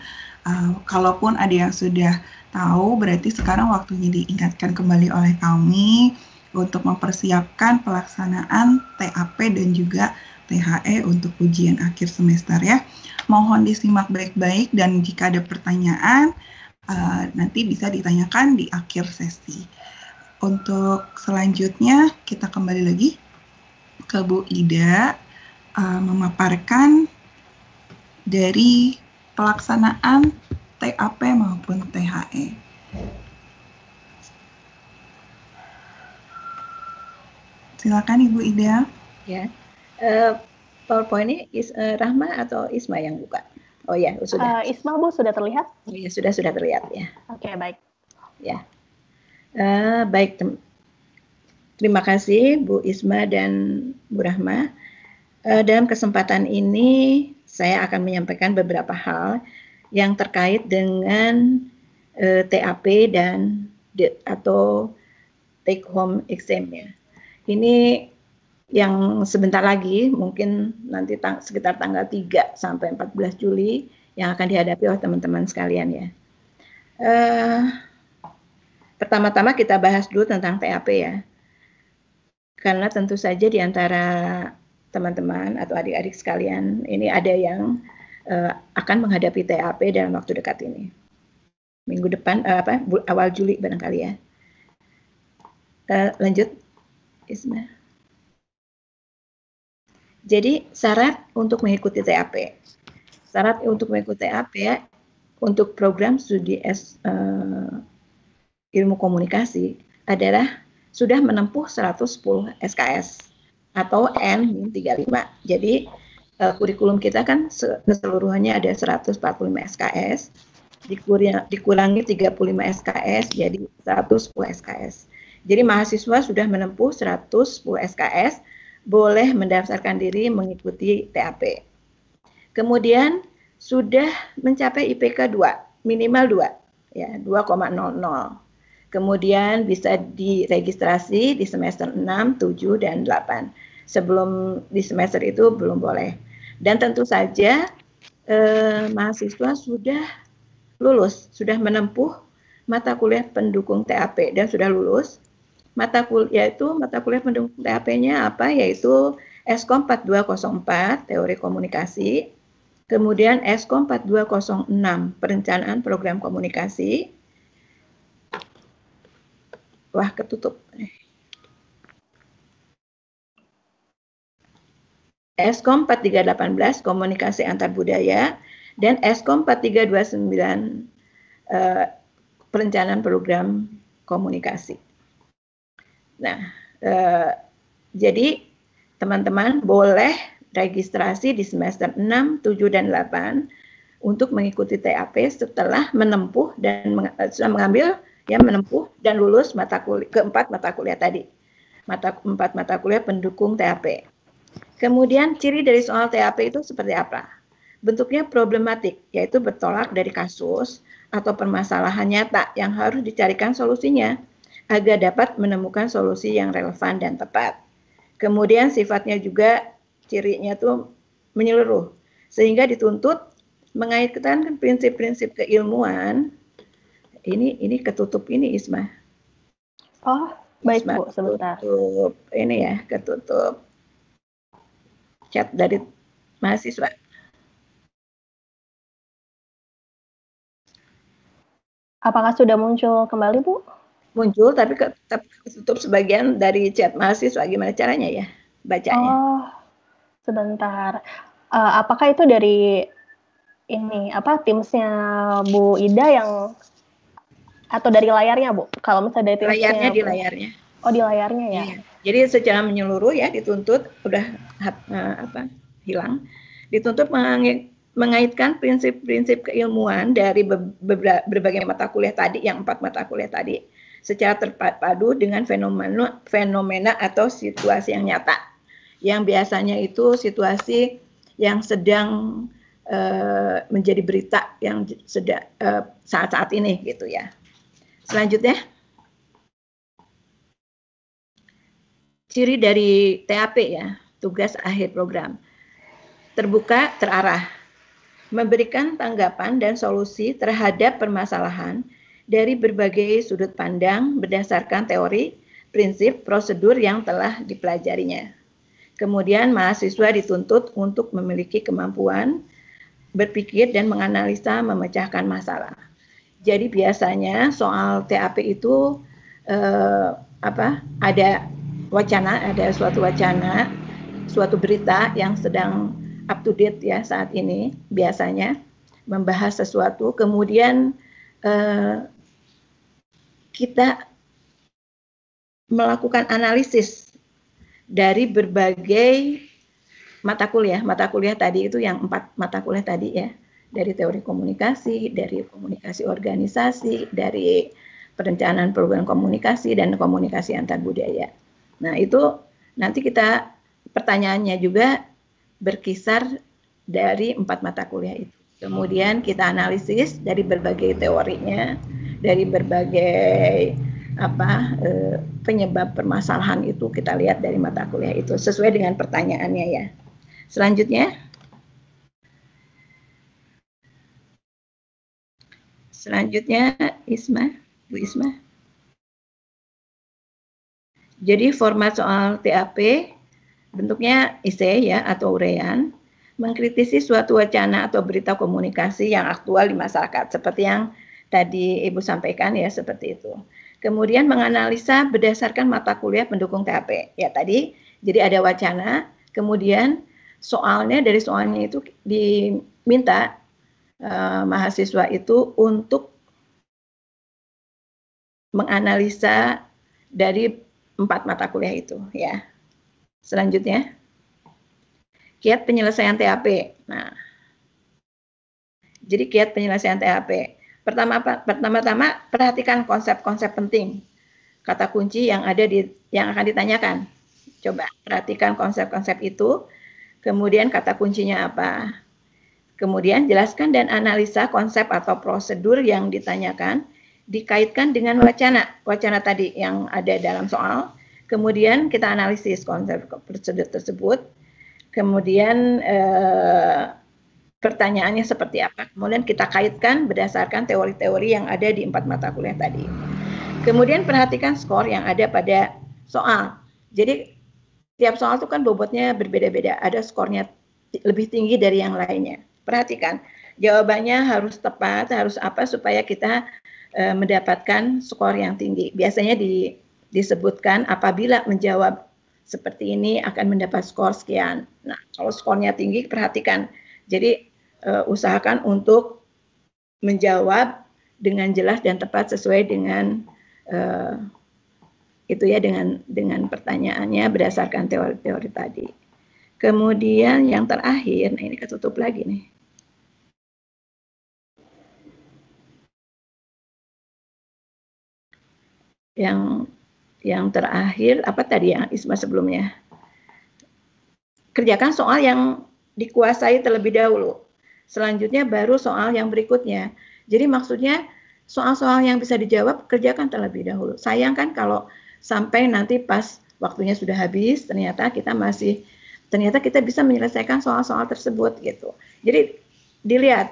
Kalaupun ada yang sudah tahu, berarti sekarang waktunya diingatkan kembali oleh kami untuk mempersiapkan pelaksanaan TAP dan juga THE untuk ujian akhir semester ya. Mohon disimak baik-baik dan jika ada pertanyaan nanti bisa ditanyakan di akhir sesi. Untuk selanjutnya kita kembali lagi ke Bu Ida memaparkan dari pelaksanaan TAP maupun THE. Silakan Ibu Ida. Ya, PowerPoint ini Rahma atau Isma yang buka? Oh ya, sudah. Isma, Bu, sudah terlihat? Oh, ya, sudah terlihat ya. Oke, baik. Ya, baik. Terima kasih Bu Isma dan Bu Rahma. Dalam kesempatan ini saya akan menyampaikan beberapa hal yang terkait dengan TAP dan atau take home exam ya. Ini yang sebentar lagi, mungkin nanti sekitar tanggal 3 sampai 14 Juli yang akan dihadapi oleh teman-teman sekalian ya. Pertama-tama kita bahas dulu tentang TAP ya. Karena tentu saja di antara teman-teman atau adik-adik sekalian, ini ada yang akan menghadapi TAP dalam waktu dekat ini. Minggu depan, awal Juli barangkali ya. Lanjut. Isma. Jadi syarat untuk mengikuti TAP. Syarat untuk mengikuti TAP ya, untuk program studi ilmu komunikasi adalah sudah menempuh 110 SKS atau NIM 35. Jadi kurikulum kita kan keseluruhannya ada 145 SKS, dikurangi 35 SKS jadi 110 SKS. Jadi mahasiswa sudah menempuh 110 SKS, boleh mendaftarkan diri mengikuti TAP. Kemudian sudah mencapai IPK 2, minimal 2, ya 2,00. Kemudian bisa diregistrasi di semester 6, 7, dan 8. Sebelum di semester itu belum boleh. Dan tentu saja mahasiswa sudah lulus, sudah menempuh mata kuliah pendukung TAP dan sudah lulus. Mata kuliah pendukung TAP-nya apa? Yaitu SKOM 4204 teori komunikasi, kemudian SKOM 4206 perencanaan program komunikasi. Wah, ketutup. SKOM 4318 komunikasi antar budaya dan SKOM 4329 perencanaan program komunikasi. Nah, jadi teman-teman boleh registrasi di semester 6, 7, dan 8 untuk mengikuti TAP setelah menempuh dan menempuh dan lulus keempat mata kuliah tadi. Empat mata kuliah pendukung TAP. Kemudian ciri dari soal TAP itu seperti apa? Bentuknya problematik, yaitu bertolak dari kasus atau permasalahan nyata yang harus dicarikan solusinya agar dapat menemukan solusi yang relevan dan tepat. Kemudian sifatnya juga cirinya tuh menyeluruh sehingga dituntut mengaitkan prinsip-prinsip keilmuan. Ini ketutup ini Isma. Oh, baik Isma, Bu, sebentar. Ketutup ini ya, ketutup. Chat dari mahasiswa. Apakah sudah muncul kembali, Bu? Muncul, tapi tetap tutup sebagian dari chat mahasiswa. Gimana caranya ya bacanya? Oh, sebentar. Apakah itu dari ini apa Teams-nya Bu Ida yang atau dari layarnya, Bu? Kalau misalnya dari Teams-nya, layarnya di layarnya. Oh, di layarnya ya. Iya. Jadi secara menyeluruh ya dituntut udah apa hilang. Dituntut mengaitkan prinsip-prinsip keilmuan dari berbagai mata kuliah tadi, yang 4 mata kuliah tadi, secara terpadu dengan fenomena atau situasi yang nyata, yang biasanya itu situasi yang sedang menjadi berita yang saat-saat ini gitu ya. Selanjutnya, ciri dari TAP ya, tugas akhir program, terbuka, terarah, memberikan tanggapan dan solusi terhadap permasalahan dari berbagai sudut pandang berdasarkan teori, prinsip, prosedur yang telah dipelajarinya. Kemudian mahasiswa dituntut untuk memiliki kemampuan berpikir dan menganalisa memecahkan masalah. Jadi biasanya soal TAP itu ada wacana, ada suatu wacana, suatu berita yang sedang up to date ya saat ini, biasanya membahas sesuatu, kemudian kita melakukan analisis dari berbagai mata kuliah tadi itu yang 4 mata kuliah tadi ya, dari teori komunikasi, dari komunikasi organisasi, dari perencanaan program komunikasi, dan komunikasi antar budaya. Nah itu nanti kita pertanyaannya juga berkisar dari 4 mata kuliah itu. Kemudian kita analisis dari berbagai teorinya, dari berbagai penyebab permasalahan itu kita lihat dari mata kuliah itu sesuai dengan pertanyaannya ya. Selanjutnya, Bu Isma. Jadi format soal TAP bentuknya esai ya atau uraian, mengkritisi suatu wacana atau berita komunikasi yang aktual di masyarakat seperti yang tadi Ibu sampaikan ya, seperti itu. Kemudian menganalisa berdasarkan mata kuliah pendukung TAP ya tadi. Jadi ada wacana, kemudian soalnya, dari soalnya itu diminta mahasiswa itu untuk menganalisa dari 4 mata kuliah itu ya. Selanjutnya, kiat penyelesaian TAP. Nah, jadi kiat penyelesaian TAP. Pertama-tama perhatikan konsep-konsep penting, kata kunci yang ada yang akan ditanyakan. Coba perhatikan konsep-konsep itu, kemudian kata kuncinya apa. Kemudian jelaskan dan analisa konsep atau prosedur yang ditanyakan, dikaitkan dengan wacana tadi yang ada dalam soal. Kemudian kita analisis konsep prosedur tersebut, kemudian pertanyaannya seperti apa, kemudian kita kaitkan berdasarkan teori-teori yang ada di 4 mata kuliah tadi. Kemudian perhatikan skor yang ada pada soal. Jadi tiap soal itu kan bobotnya berbeda-beda, ada skornya lebih tinggi dari yang lainnya. Perhatikan, jawabannya harus tepat, harus apa supaya kita mendapatkan skor yang tinggi. Biasanya disebutkan apabila menjawab seperti ini akan mendapat skor sekian. Nah, kalau skornya tinggi perhatikan. Jadi usahakan untuk menjawab dengan jelas dan tepat sesuai dengan itu ya, dengan pertanyaannya berdasarkan teori-teori tadi. Kemudian yang terakhir, nah ini ketutup lagi nih. Yang terakhir, apa tadi yang Isma sebelumnya? Kerjakan soal yang dikuasai terlebih dahulu. Selanjutnya baru soal yang berikutnya. Jadi maksudnya soal-soal yang bisa dijawab kerjakan terlebih dahulu. Sayang kan kalau sampai nanti pas waktunya sudah habis, ternyata kita bisa menyelesaikan soal-soal tersebut gitu. Jadi dilihat,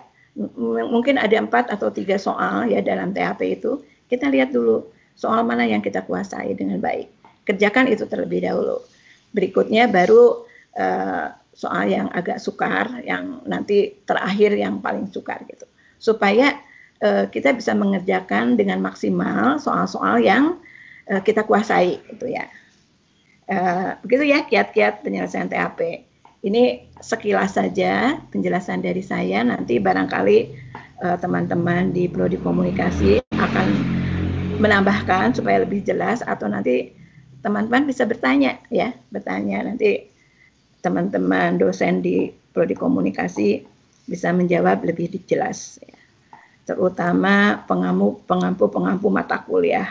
mungkin ada 4 atau 3 soal ya dalam TAP itu, kita lihat dulu soal mana yang kita kuasai dengan baik. Kerjakan itu terlebih dahulu. Berikutnya baru soal yang agak sukar, yang nanti terakhir yang paling sukar gitu. Supaya kita bisa mengerjakan dengan maksimal soal-soal yang kita kuasai gitu ya. Begitu ya kiat-kiat penyelesaian TAP. Ini sekilas saja penjelasan dari saya, nanti barangkali teman-teman di Prodi Komunikasi akan menambahkan supaya lebih jelas, atau nanti teman-teman bisa bertanya ya, nanti teman-teman dosen di Prodi Komunikasi bisa menjawab lebih jelas ya. Terutama pengampu mata kuliah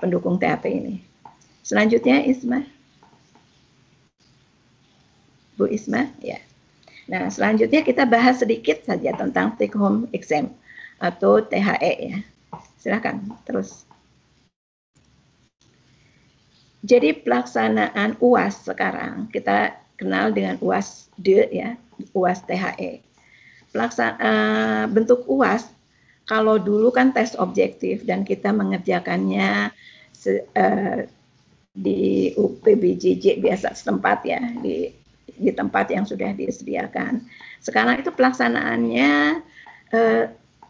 pendukung TAP ini. Selanjutnya Isma. Bu Isma ya. Nah, selanjutnya kita bahas sedikit saja tentang take home exam atau THE ya. Silakan terus. Jadi pelaksanaan UAS sekarang kita kenal dengan UAS DE ya, UAS THE. Bentuk UAS, kalau dulu kan tes objektif dan kita mengerjakannya di UPBJJ biasa setempat ya, di tempat yang sudah disediakan. Sekarang itu pelaksanaannya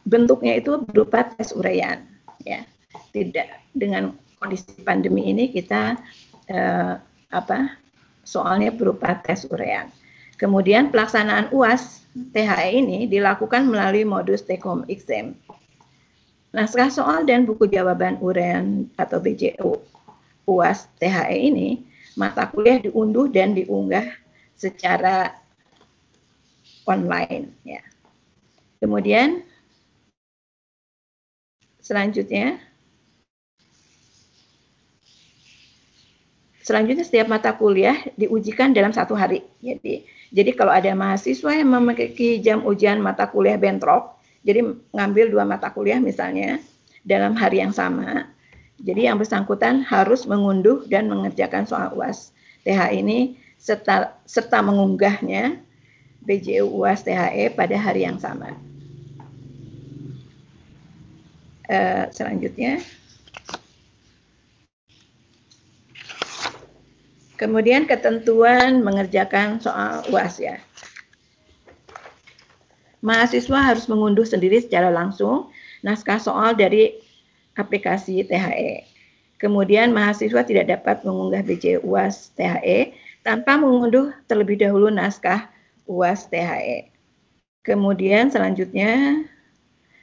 bentuknya itu berupa tes uraian ya. Tidak, dengan kondisi pandemi ini kita soalnya berupa tes uraian. Kemudian pelaksanaan UAS THE ini dilakukan melalui modus take home exam. Naskah soal dan buku jawaban uraian atau BJU UAS THE ini mata kuliah diunduh dan diunggah secara online ya. Kemudian Selanjutnya setiap mata kuliah diujikan dalam satu hari. Jadi kalau ada mahasiswa yang memiliki jam ujian mata kuliah bentrok, jadi ngambil dua mata kuliah misalnya dalam hari yang sama, jadi yang bersangkutan harus mengunduh dan mengerjakan soal UAS THE ini serta mengunggahnya BJU UAS THE pada hari yang sama. Selanjutnya. Kemudian ketentuan mengerjakan soal UAS ya. Mahasiswa harus mengunduh sendiri secara langsung naskah soal dari aplikasi THE. Kemudian mahasiswa tidak dapat mengunggah BJU UAS THE tanpa mengunduh terlebih dahulu naskah UAS THE. Kemudian selanjutnya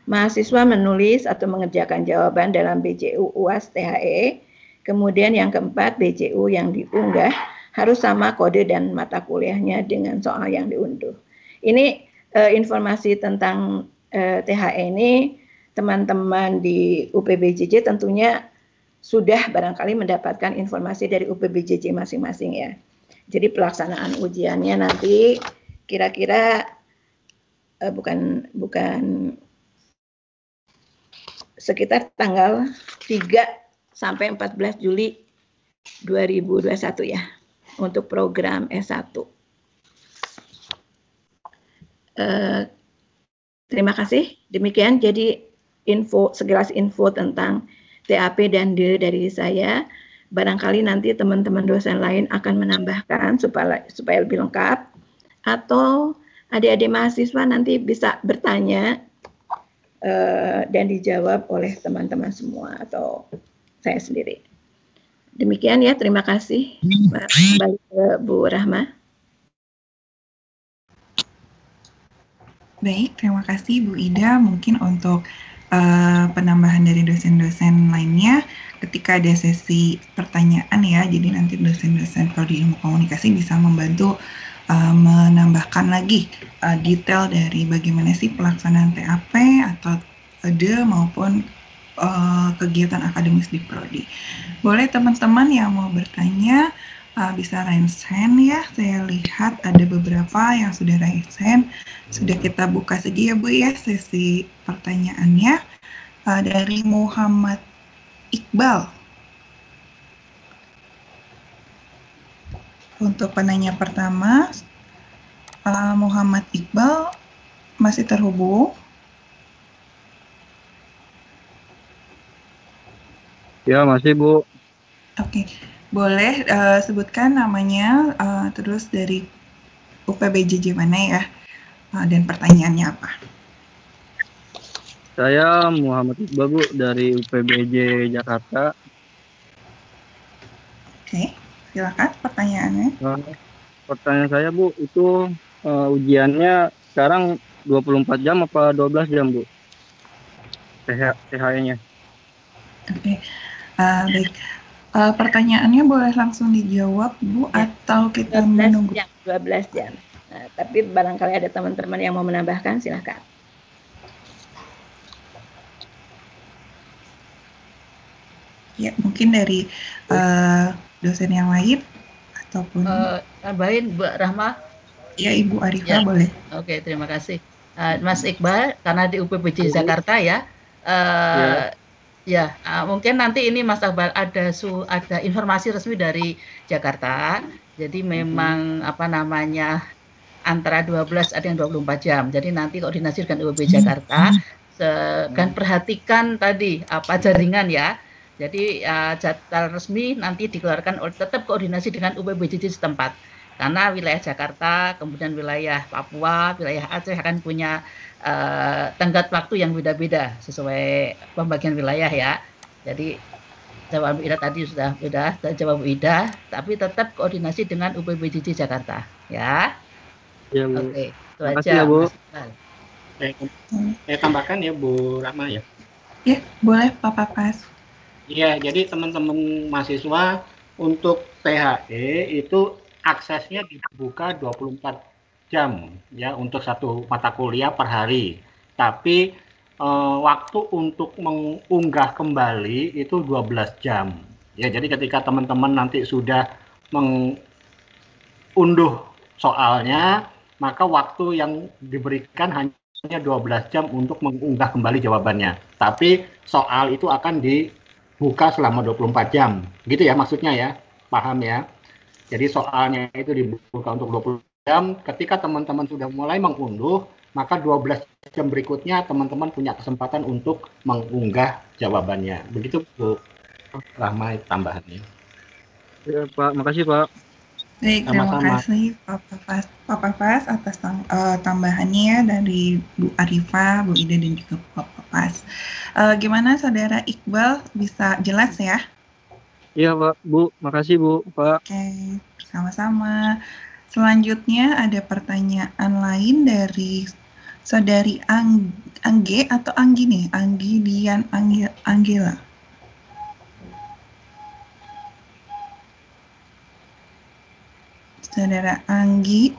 mahasiswa menulis atau mengerjakan jawaban dalam BJU UAS THE. Kemudian yang keempat, BJU yang diunggah harus sama kode dan mata kuliahnya dengan soal yang diunduh. Ini informasi tentang THE ini, teman-teman di UPBJJ tentunya sudah barangkali mendapatkan informasi dari UPBJJ masing-masing ya. Jadi pelaksanaan ujiannya nanti kira-kira bukan sekitar tanggal 3 sampai 14 Juli 2021 ya untuk program S1. Terima kasih. Demikian jadi sekilas info tentang TAP dan DE dari saya. Barangkali nanti teman-teman dosen lain akan menambahkan supaya lebih lengkap, atau adik-adik mahasiswa nanti bisa bertanya dan dijawab oleh teman-teman semua atau saya sendiri. Demikian ya, terima kasih. Kembali ke Bu Rahma. Baik, terima kasih Bu Ida. Mungkin untuk penambahan dari dosen-dosen lainnya, ketika ada sesi pertanyaan ya, jadi nanti dosen-dosen Prodi Ilmu Komunikasi bisa membantu menambahkan lagi detail dari bagaimana sih pelaksanaan TAP atau DE maupun kegiatan akademis di Prodi. Boleh teman-teman yang mau bertanya bisa raise hand ya. Saya lihat ada beberapa yang sudah raise hand. Sudah kita buka saja ya Bu ya sesi pertanyaannya. Dari Muhammad Iqbal. Untuk penanya pertama, Muhammad Iqbal masih terhubung? Ya, masih Bu. Oke, boleh sebutkan namanya, terus dari UPBJJ mana ya, dan pertanyaannya apa? Saya Muhammad Iqbal, Bu, dari UPBJ Jakarta. Oke, silakan pertanyaannya. Pertanyaan saya, Bu, itu ujiannya sekarang 24 jam apa 12 jam, Bu? THE-nya. Oke, baik. Pertanyaannya boleh langsung dijawab, Bu, ya, atau kita 12 menunggu? Jam, 12 jam. Nah, tapi barangkali ada teman-teman yang mau menambahkan, silakan. Ya, mungkin dari dosen yang lain ataupun tambahin, Bu Rahma. Ya, Ibu Arifah ya, boleh. Oke, terima kasih. Mas Iqbal, karena di UPBJ Jakarta ya. Mungkin nanti ini Mas Iqbal ada informasi resmi dari Jakarta. Jadi memang antara 12 ada yang 24 jam. Jadi nanti koordinasi dengan UPBJ Jakarta dan perhatikan tadi apa jaringan ya. Jadi jadwal resmi nanti dikeluarkan oleh tetap koordinasi dengan UPBJJ setempat. Karena wilayah Jakarta, kemudian wilayah Papua, wilayah Aceh akan punya tenggat waktu yang beda-beda sesuai pembagian wilayah ya. Jadi jawab Ida tadi sudah jawab Ida, tapi tetap koordinasi dengan UPBJJ Jakarta ya. Ya, Bu. Oke, itu aja. Ya, Bu. Saya tambahkan ya, Bu Rahma ya. Ya, boleh Pak Papas. Iya, jadi teman-teman mahasiswa untuk THE itu aksesnya dibuka 24 jam ya untuk satu mata kuliah per hari. Tapi waktu untuk mengunggah kembali itu 12 jam. Ya, jadi ketika teman-teman nanti sudah mengunduh soalnya, maka waktu yang diberikan hanya 12 jam untuk mengunggah kembali jawabannya. Tapi soal itu akan dibuka selama 24 jam, gitu ya maksudnya ya, paham ya. Jadi soalnya itu dibuka untuk 20 jam, ketika teman-teman sudah mulai mengunduh, maka 12 jam berikutnya teman-teman punya kesempatan untuk mengunggah jawabannya. Begitu, Bu Rahma, tambahannya. Ya, Pak, makasih, Pak. Baik, terima kasih Pak Papas atas tambahannya dari Bu Arifah, Bu Ida, dan juga Pak Papas. Gimana Saudara Iqbal, bisa jelas ya? Iya, Pak. Bu, makasih, Bu, Pak. Oke, sama-sama. Selanjutnya ada pertanyaan lain dari Saudari Angge atau Anggi nih? Anggi Dian Anggela. Saudara Anggi.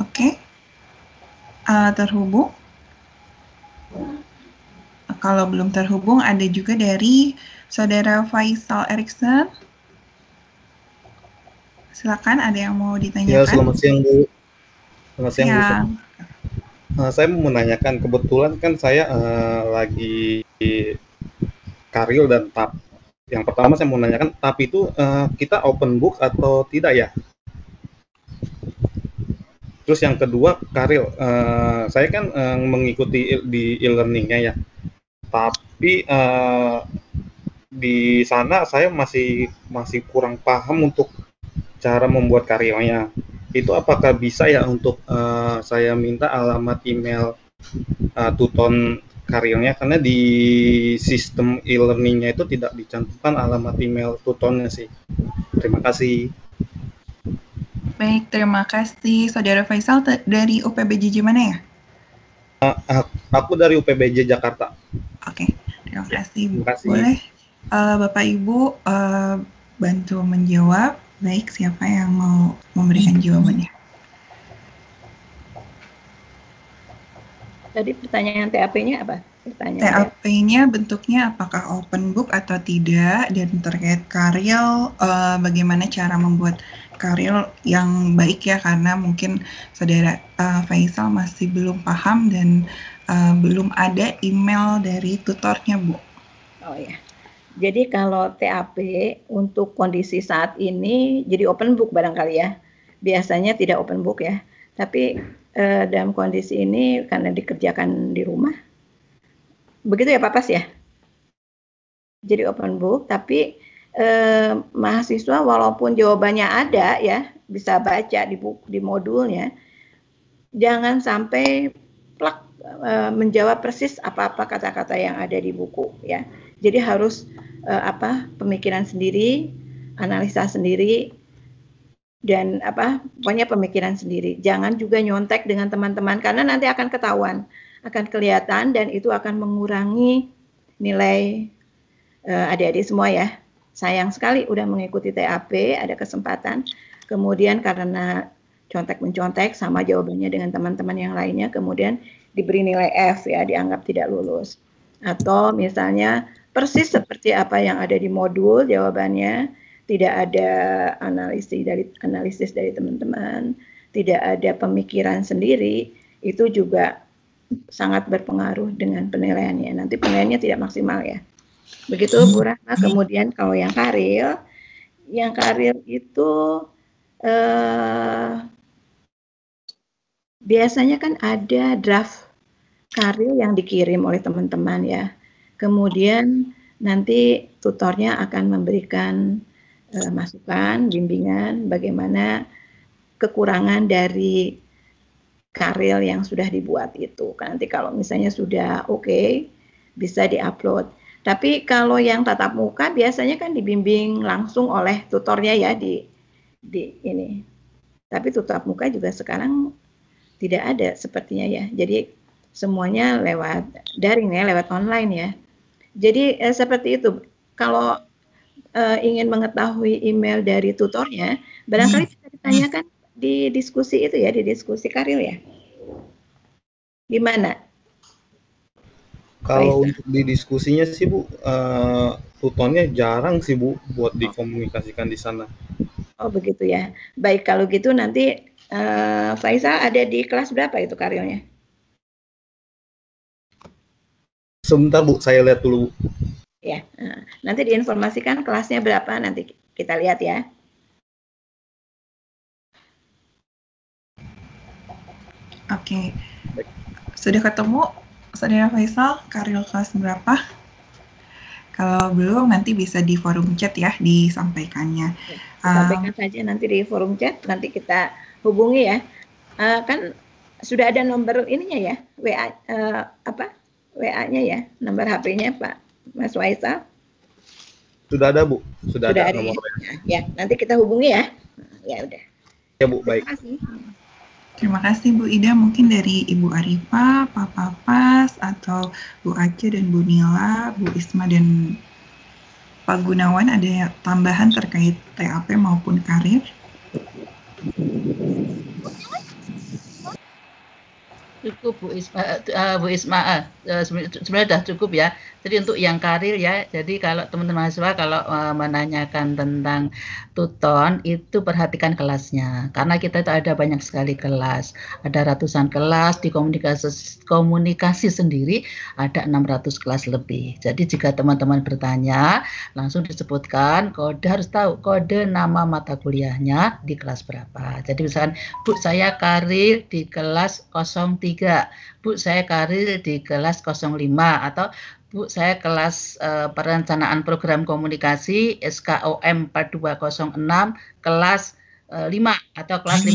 Oke. Terhubung. Kalau belum terhubung, ada juga dari Saudara Faisal Erikson. Silakan, ada yang mau ditanyakan? Ya, selamat siang, Bu. Selamat siang, Bu. Saya mau menanyakan, kebetulan kan saya lagi Karil dan TAP. Yang pertama saya mau menanyakan, TAP itu kita open book atau tidak ya? Terus yang kedua, Karil, saya kan mengikuti di e-learningnya ya, tapi di sana saya masih kurang paham untuk cara membuat karyanya. Itu apakah bisa ya untuk saya minta alamat email Tuton karyanya, karena di sistem e-learningnya itu tidak dicantumkan alamat email tutonnya sih. Terima kasih. Baik, terima kasih. Saudara Faisal dari UPBJJ mana ya? Aku dari UPBJ Jakarta. Oke, terima kasih, Bu. Terima kasih. Boleh Bapak Ibu bantu menjawab. Baik, siapa yang mau memberikan jawabannya? Tadi pertanyaan TAP-nya apa? TAP-nya bentuknya apakah open book atau tidak, dan terkait Karil, bagaimana cara membuat Karil yang baik ya, karena mungkin Saudara Faisal masih belum paham dan belum ada email dari tutornya, Bu. Oh ya, jadi kalau TAP untuk kondisi saat ini jadi open book barangkali ya, biasanya tidak open book ya, tapi dalam kondisi ini karena dikerjakan di rumah, begitu ya Papas ya. Jadi open book, tapi mahasiswa walaupun jawabannya ada ya, bisa baca di buku, di modulnya, jangan sampai plak menjawab persis apa-apa kata-kata yang ada di buku ya. Jadi harus pemikiran sendiri, analisa sendiri, dan pokoknya pemikiran sendiri. Jangan juga nyontek dengan teman-teman, karena nanti akan ketahuan, akan kelihatan, dan itu akan mengurangi nilai adik-adik semua ya. Sayang sekali udah mengikuti TAP, ada kesempatan, kemudian karena contek-mencontek sama jawabannya dengan teman-teman yang lainnya, kemudian diberi nilai F ya, dianggap tidak lulus. Atau misalnya persis seperti apa yang ada di modul jawabannya, tidak ada analisis dari teman-teman, tidak ada pemikiran sendiri, itu juga sangat berpengaruh dengan penilaiannya. Nanti penilaiannya tidak maksimal ya. Begitu Bu Rahma. Kemudian kalau yang karil itu biasanya kan ada draft karil yang dikirim oleh teman-teman ya. Kemudian nanti tutornya akan memberikan masukan, bimbingan bagaimana kekurangan dari karil yang sudah dibuat itu. Nanti kalau misalnya sudah oke, bisa diupload. Tapi kalau yang tatap muka biasanya kan dibimbing langsung oleh tutornya ya di ini. Tapi tatap muka juga sekarang tidak ada sepertinya ya. Jadi semuanya lewat daring ya, lewat online ya. Jadi seperti itu. Kalau ingin mengetahui email dari tutornya, barangkali bisa ditanyakan di diskusi itu ya, di diskusi karil ya. Gimana? Kalau untuk di diskusinya sih Bu, tutornya jarang sih Bu buat dikomunikasikan di sana. Oh begitu ya. Baik, kalau gitu nanti Faisal ada di kelas berapa itu karilnya? Sebentar Bu, saya lihat dulu Bu. Ya, nanti diinformasikan kelasnya berapa, nanti kita lihat ya. Oke, sudah ketemu Saudara Faisal, karil kelas berapa? Kalau belum nanti bisa di forum chat ya disampaikannya. Sampaikan saja nanti di forum chat, nanti kita hubungi ya. Kan sudah ada nomor ininya ya, WA-nya ya, nomor HP-nya Pak Mas Faisal? Sudah ada Bu, sudah ada nomornya. Ya, nanti kita hubungi ya. Ya udah. Ya Bu, baik. Terima kasih Bu Ida. Mungkin dari Ibu Arifah, Pak Papas, atau Bu Ace dan Bu Nila, Bu Isma dan Pak Gunawan ada tambahan terkait TAP maupun karir? Cukup Bu Isma, sebenarnya sudah cukup ya. Jadi untuk yang karir ya, jadi kalau teman-teman mahasiswa kalau menanyakan tentang tuton itu perhatikan kelasnya, karena kita itu ada banyak sekali kelas, ada ratusan kelas, di komunikasi sendiri ada 600 kelas lebih. Jadi jika teman-teman bertanya langsung disebutkan kode, harus tahu kode nama mata kuliahnya di kelas berapa. Jadi misalkan Bu saya karir di kelas 03, Bu saya karir di kelas 05, atau Bu saya kelas perencanaan program komunikasi SKOM 4206 kelas 5 atau kelas 15.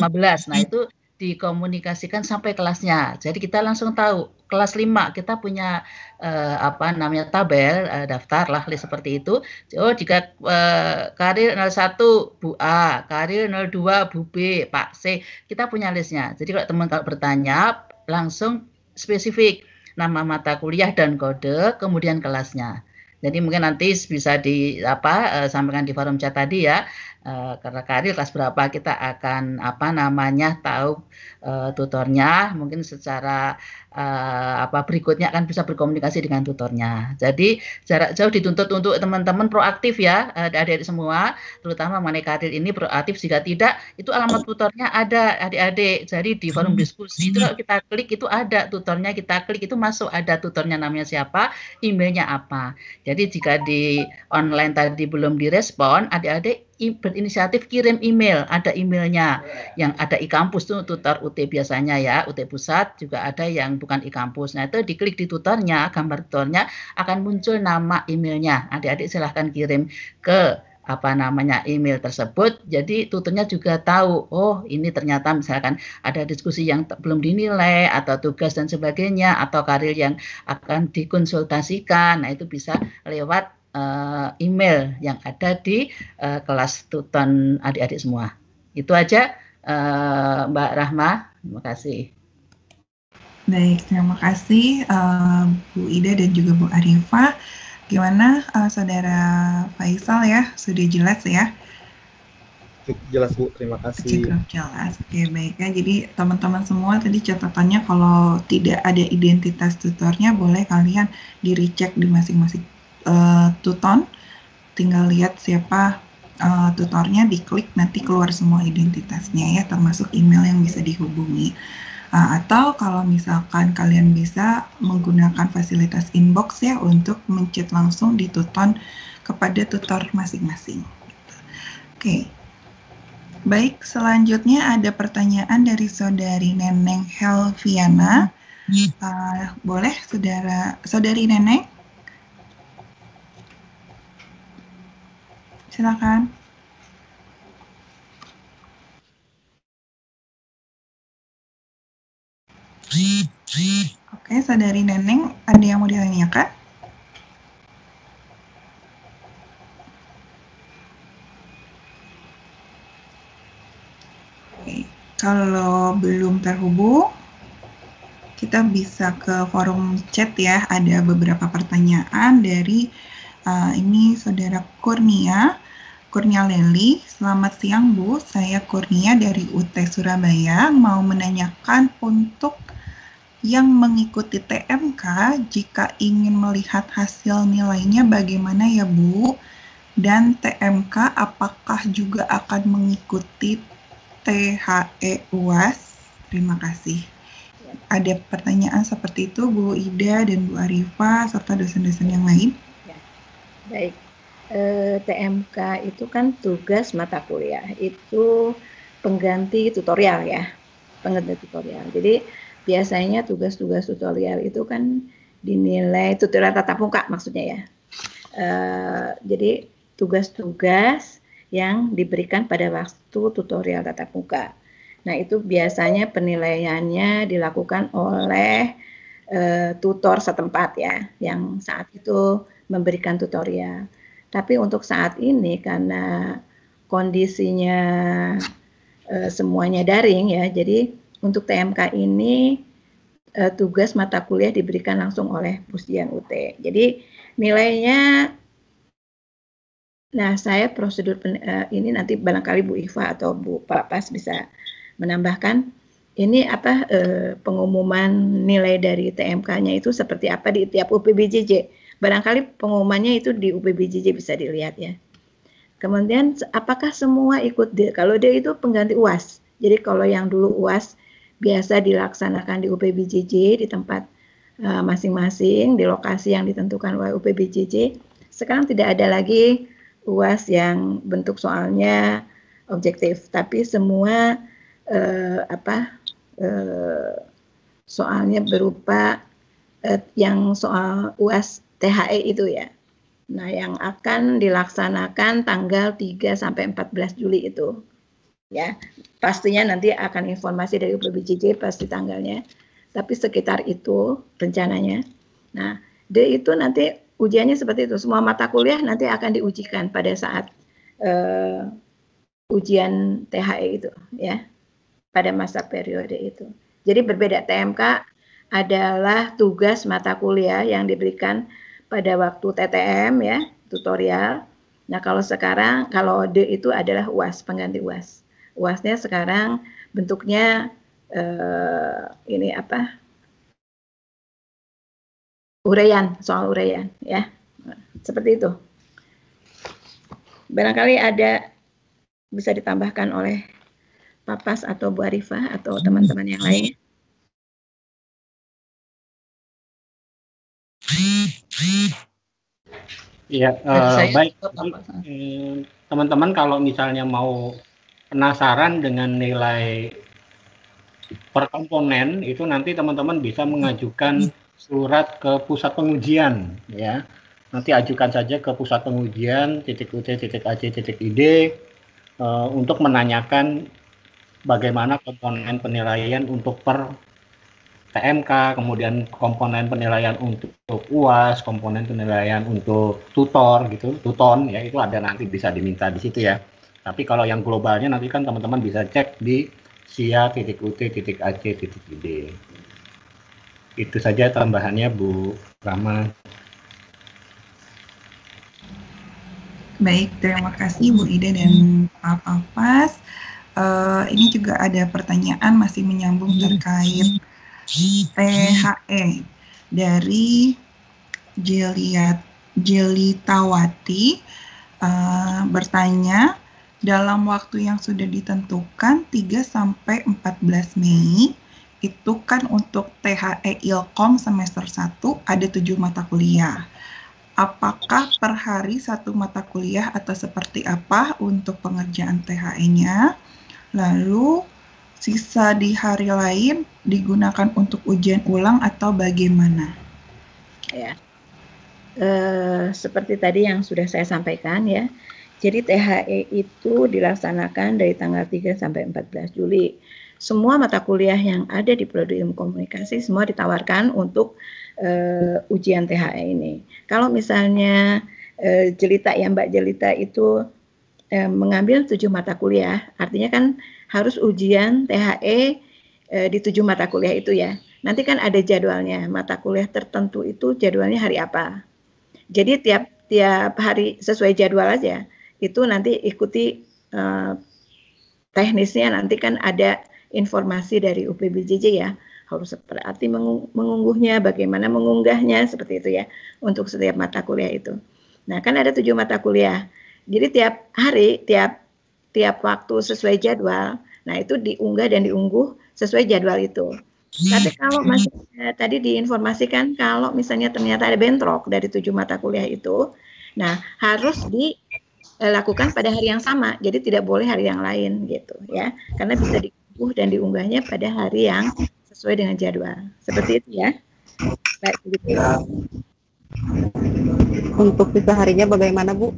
Nah itu dikomunikasikan sampai kelasnya. Jadi kita langsung tahu kelas 5 kita punya tabel daftar lah seperti itu. Oh jika karir 01 Bu A, karir 02 Bu B, Pak C, kita punya listnya. Jadi kalau teman kalau bertanya langsung spesifik nama mata kuliah dan kode, kemudian kelasnya. Jadi mungkin nanti bisa di sampaikan di forum chat tadi ya, karena karir kelas berapa kita akan tahu tutornya, mungkin secara berikutnya akan bisa berkomunikasi dengan tutornya. Jadi jarak jauh dituntut untuk teman-teman proaktif ya, adik-adik semua, terutama mengenai karir ini proaktif. Jika tidak, itu alamat tutornya ada adik-adik. Jadi di forum diskusi itu kalau kita klik itu ada tutornya, kita klik itu masuk ada tutornya, namanya siapa, emailnya apa. Jadi jika di online tadi belum direspon, adik-adik berinisiatif kirim email, ada emailnya. Yang ada e-kampus itu tutor UT biasanya ya, UT pusat juga ada yang bukan e-kampus. Nah itu diklik di tutornya, gambar tutornya akan muncul nama emailnya. Adik-adik silahkan kirim ke apa namanya email tersebut, jadi tutornya juga tahu, oh ini ternyata misalkan ada diskusi yang belum dinilai atau tugas dan sebagainya atau karir yang akan dikonsultasikan. Nah itu bisa lewat email yang ada di kelas Tuton adik-adik semua. Itu aja Mbak Rahma, terima kasih. Baik, terima kasih Bu Ida dan juga Bu Arifah. Gimana Saudara Faisal ya? Sudah jelas ya? Jelas Bu, terima kasih. Cukup jelas, oke baik ya. Jadi teman-teman semua tadi catatannya kalau tidak ada identitas tutornya boleh kalian di-recheck di masing-masing Tuton. Tinggal lihat siapa tutornya, diklik nanti keluar semua identitasnya ya, termasuk email yang bisa dihubungi. Atau kalau misalkan kalian bisa menggunakan fasilitas inbox ya untuk menchat langsung di Tuton kepada tutor masing-masing. Oke, baik, selanjutnya ada pertanyaan dari Saudari Neneng Helviana. Boleh Saudari Neneng? Silakan. Oke, Saudari Neneng, ada yang mau ditanyakan? Oke, kalau belum terhubung, kita bisa ke forum chat ya. Ada beberapa pertanyaan dari ini Saudara Kurnia Leli. Selamat siang Bu, saya Kurnia dari UT Surabaya, mau menanyakan untuk yang mengikuti TMK, jika ingin melihat hasil nilainya bagaimana ya Bu? Dan TMK apakah juga akan mengikuti THE UAS? Terima kasih. Ada pertanyaan seperti itu Bu Ida dan Bu Arifah serta dosen-dosen yang lain. Baik, TMK itu kan tugas mata kuliah, itu pengganti tutorial ya, pengganti tutorial. Jadi biasanya tugas-tugas tutorial itu kan dinilai tutorial tatap muka maksudnya ya. Jadi tugas-tugas yang diberikan pada waktu tutorial tatap muka. Nah itu biasanya penilaiannya dilakukan oleh tutor setempat ya, yang saat itu memberikan tutorial. Tapi untuk saat ini karena kondisinya semuanya daring ya, jadi untuk TMK ini tugas mata kuliah diberikan langsung oleh Pusdian UT. Jadi nilainya, nah saya prosedur ini nanti barangkali Bu Iva atau Bu Palapas bisa menambahkan. Ini apa pengumuman nilai dari TMK-nya itu seperti apa di tiap UPBJJ. Barangkali pengumumannya itu di UPBJJ bisa dilihat ya. Kemudian apakah semua ikut D? Kalau D itu pengganti UAS. Jadi kalau yang dulu UAS biasa dilaksanakan di UPBJJ, di tempat masing-masing, di lokasi yang ditentukan oleh UPBJJ. Sekarang tidak ada lagi UAS yang bentuk soalnya objektif, tapi semua soalnya berupa yang soal UAS THE itu ya. Nah, yang akan dilaksanakan tanggal 3 sampai 14 Juli itu. Ya, pastinya nanti akan informasi dari UPBJJ pasti tanggalnya, tapi sekitar itu rencananya. Nah, D itu nanti ujiannya seperti itu, semua mata kuliah nanti akan diujikan pada saat ujian THE itu, ya, pada masa periode itu. Jadi berbeda, TMK adalah tugas mata kuliah yang diberikan pada waktu TTM ya, tutorial. Nah, kalau sekarang, kalau D itu adalah UAS, pengganti UAS. UASnya sekarang bentuknya ini apa? Uraian, soal uraian ya. Seperti itu. Barangkali ada bisa ditambahkan oleh Papas atau Bu Arifah atau teman-teman yang lain. Iya, baik. Teman-teman kalau misalnya mau penasaran dengan nilai per komponen itu, nanti teman-teman bisa mengajukan surat ke pusat pengujian ya. nanti ajukan saja ke pusat pengujian .ut.ac.id untuk menanyakan bagaimana komponen penilaian untuk per TMK, kemudian komponen penilaian untuk UAS, komponen penilaian untuk tutor gitu, tuton ya, itu ada nanti bisa diminta di situ ya. Tapi kalau yang globalnya nanti kan teman-teman bisa cek di sia.ut.ac.id. Itu saja tambahannya Bu Rahma. Baik, terima kasih Bu Ida dan Pak Alfas. Ini juga ada pertanyaan masih menyambung terkait THE dari Jelitawati bertanya, dalam waktu yang sudah ditentukan 3-14 Mei itu kan untuk THE Ilkom semester 1 ada 7 mata kuliah. Apakah per hari 1 mata kuliah atau seperti apa untuk pengerjaan THE-nya? Lalu sisa di hari lain digunakan untuk ujian ulang atau bagaimana? Ya, seperti tadi yang sudah saya sampaikan ya. Jadi THE itu dilaksanakan dari tanggal 3 sampai 14 Juli. Semua mata kuliah yang ada di Prodi Ilmu Komunikasi semua ditawarkan untuk ujian THE ini. Kalau misalnya Jelita ya, Mbak Jelita itu mengambil 7 mata kuliah, artinya kan harus ujian THE di 7 mata kuliah itu ya. Nanti kan ada jadwalnya, mata kuliah tertentu itu jadwalnya hari apa. Jadi tiap hari sesuai jadwal aja, itu nanti ikuti teknisnya, nanti kan ada informasi dari UPBJJ ya. Harus seperti mengunggahnya, bagaimana mengunggahnya, seperti itu ya, untuk setiap mata kuliah itu. Nah kan ada 7 mata kuliah, jadi tiap hari, tiap waktu sesuai jadwal. Nah itu diunggah dan diungguh sesuai jadwal itu. Tapi kalau masih tadi diinformasikan kalau misalnya ternyata ada bentrok dari 7 mata kuliah itu, nah harus dilakukan pada hari yang sama. Jadi tidak boleh hari yang lain gitu ya, karena bisa diungguh dan diunggahnya pada hari yang sesuai dengan jadwal. Seperti itu ya. Baik, gitu. Untuk sisa harinya bagaimana Bu?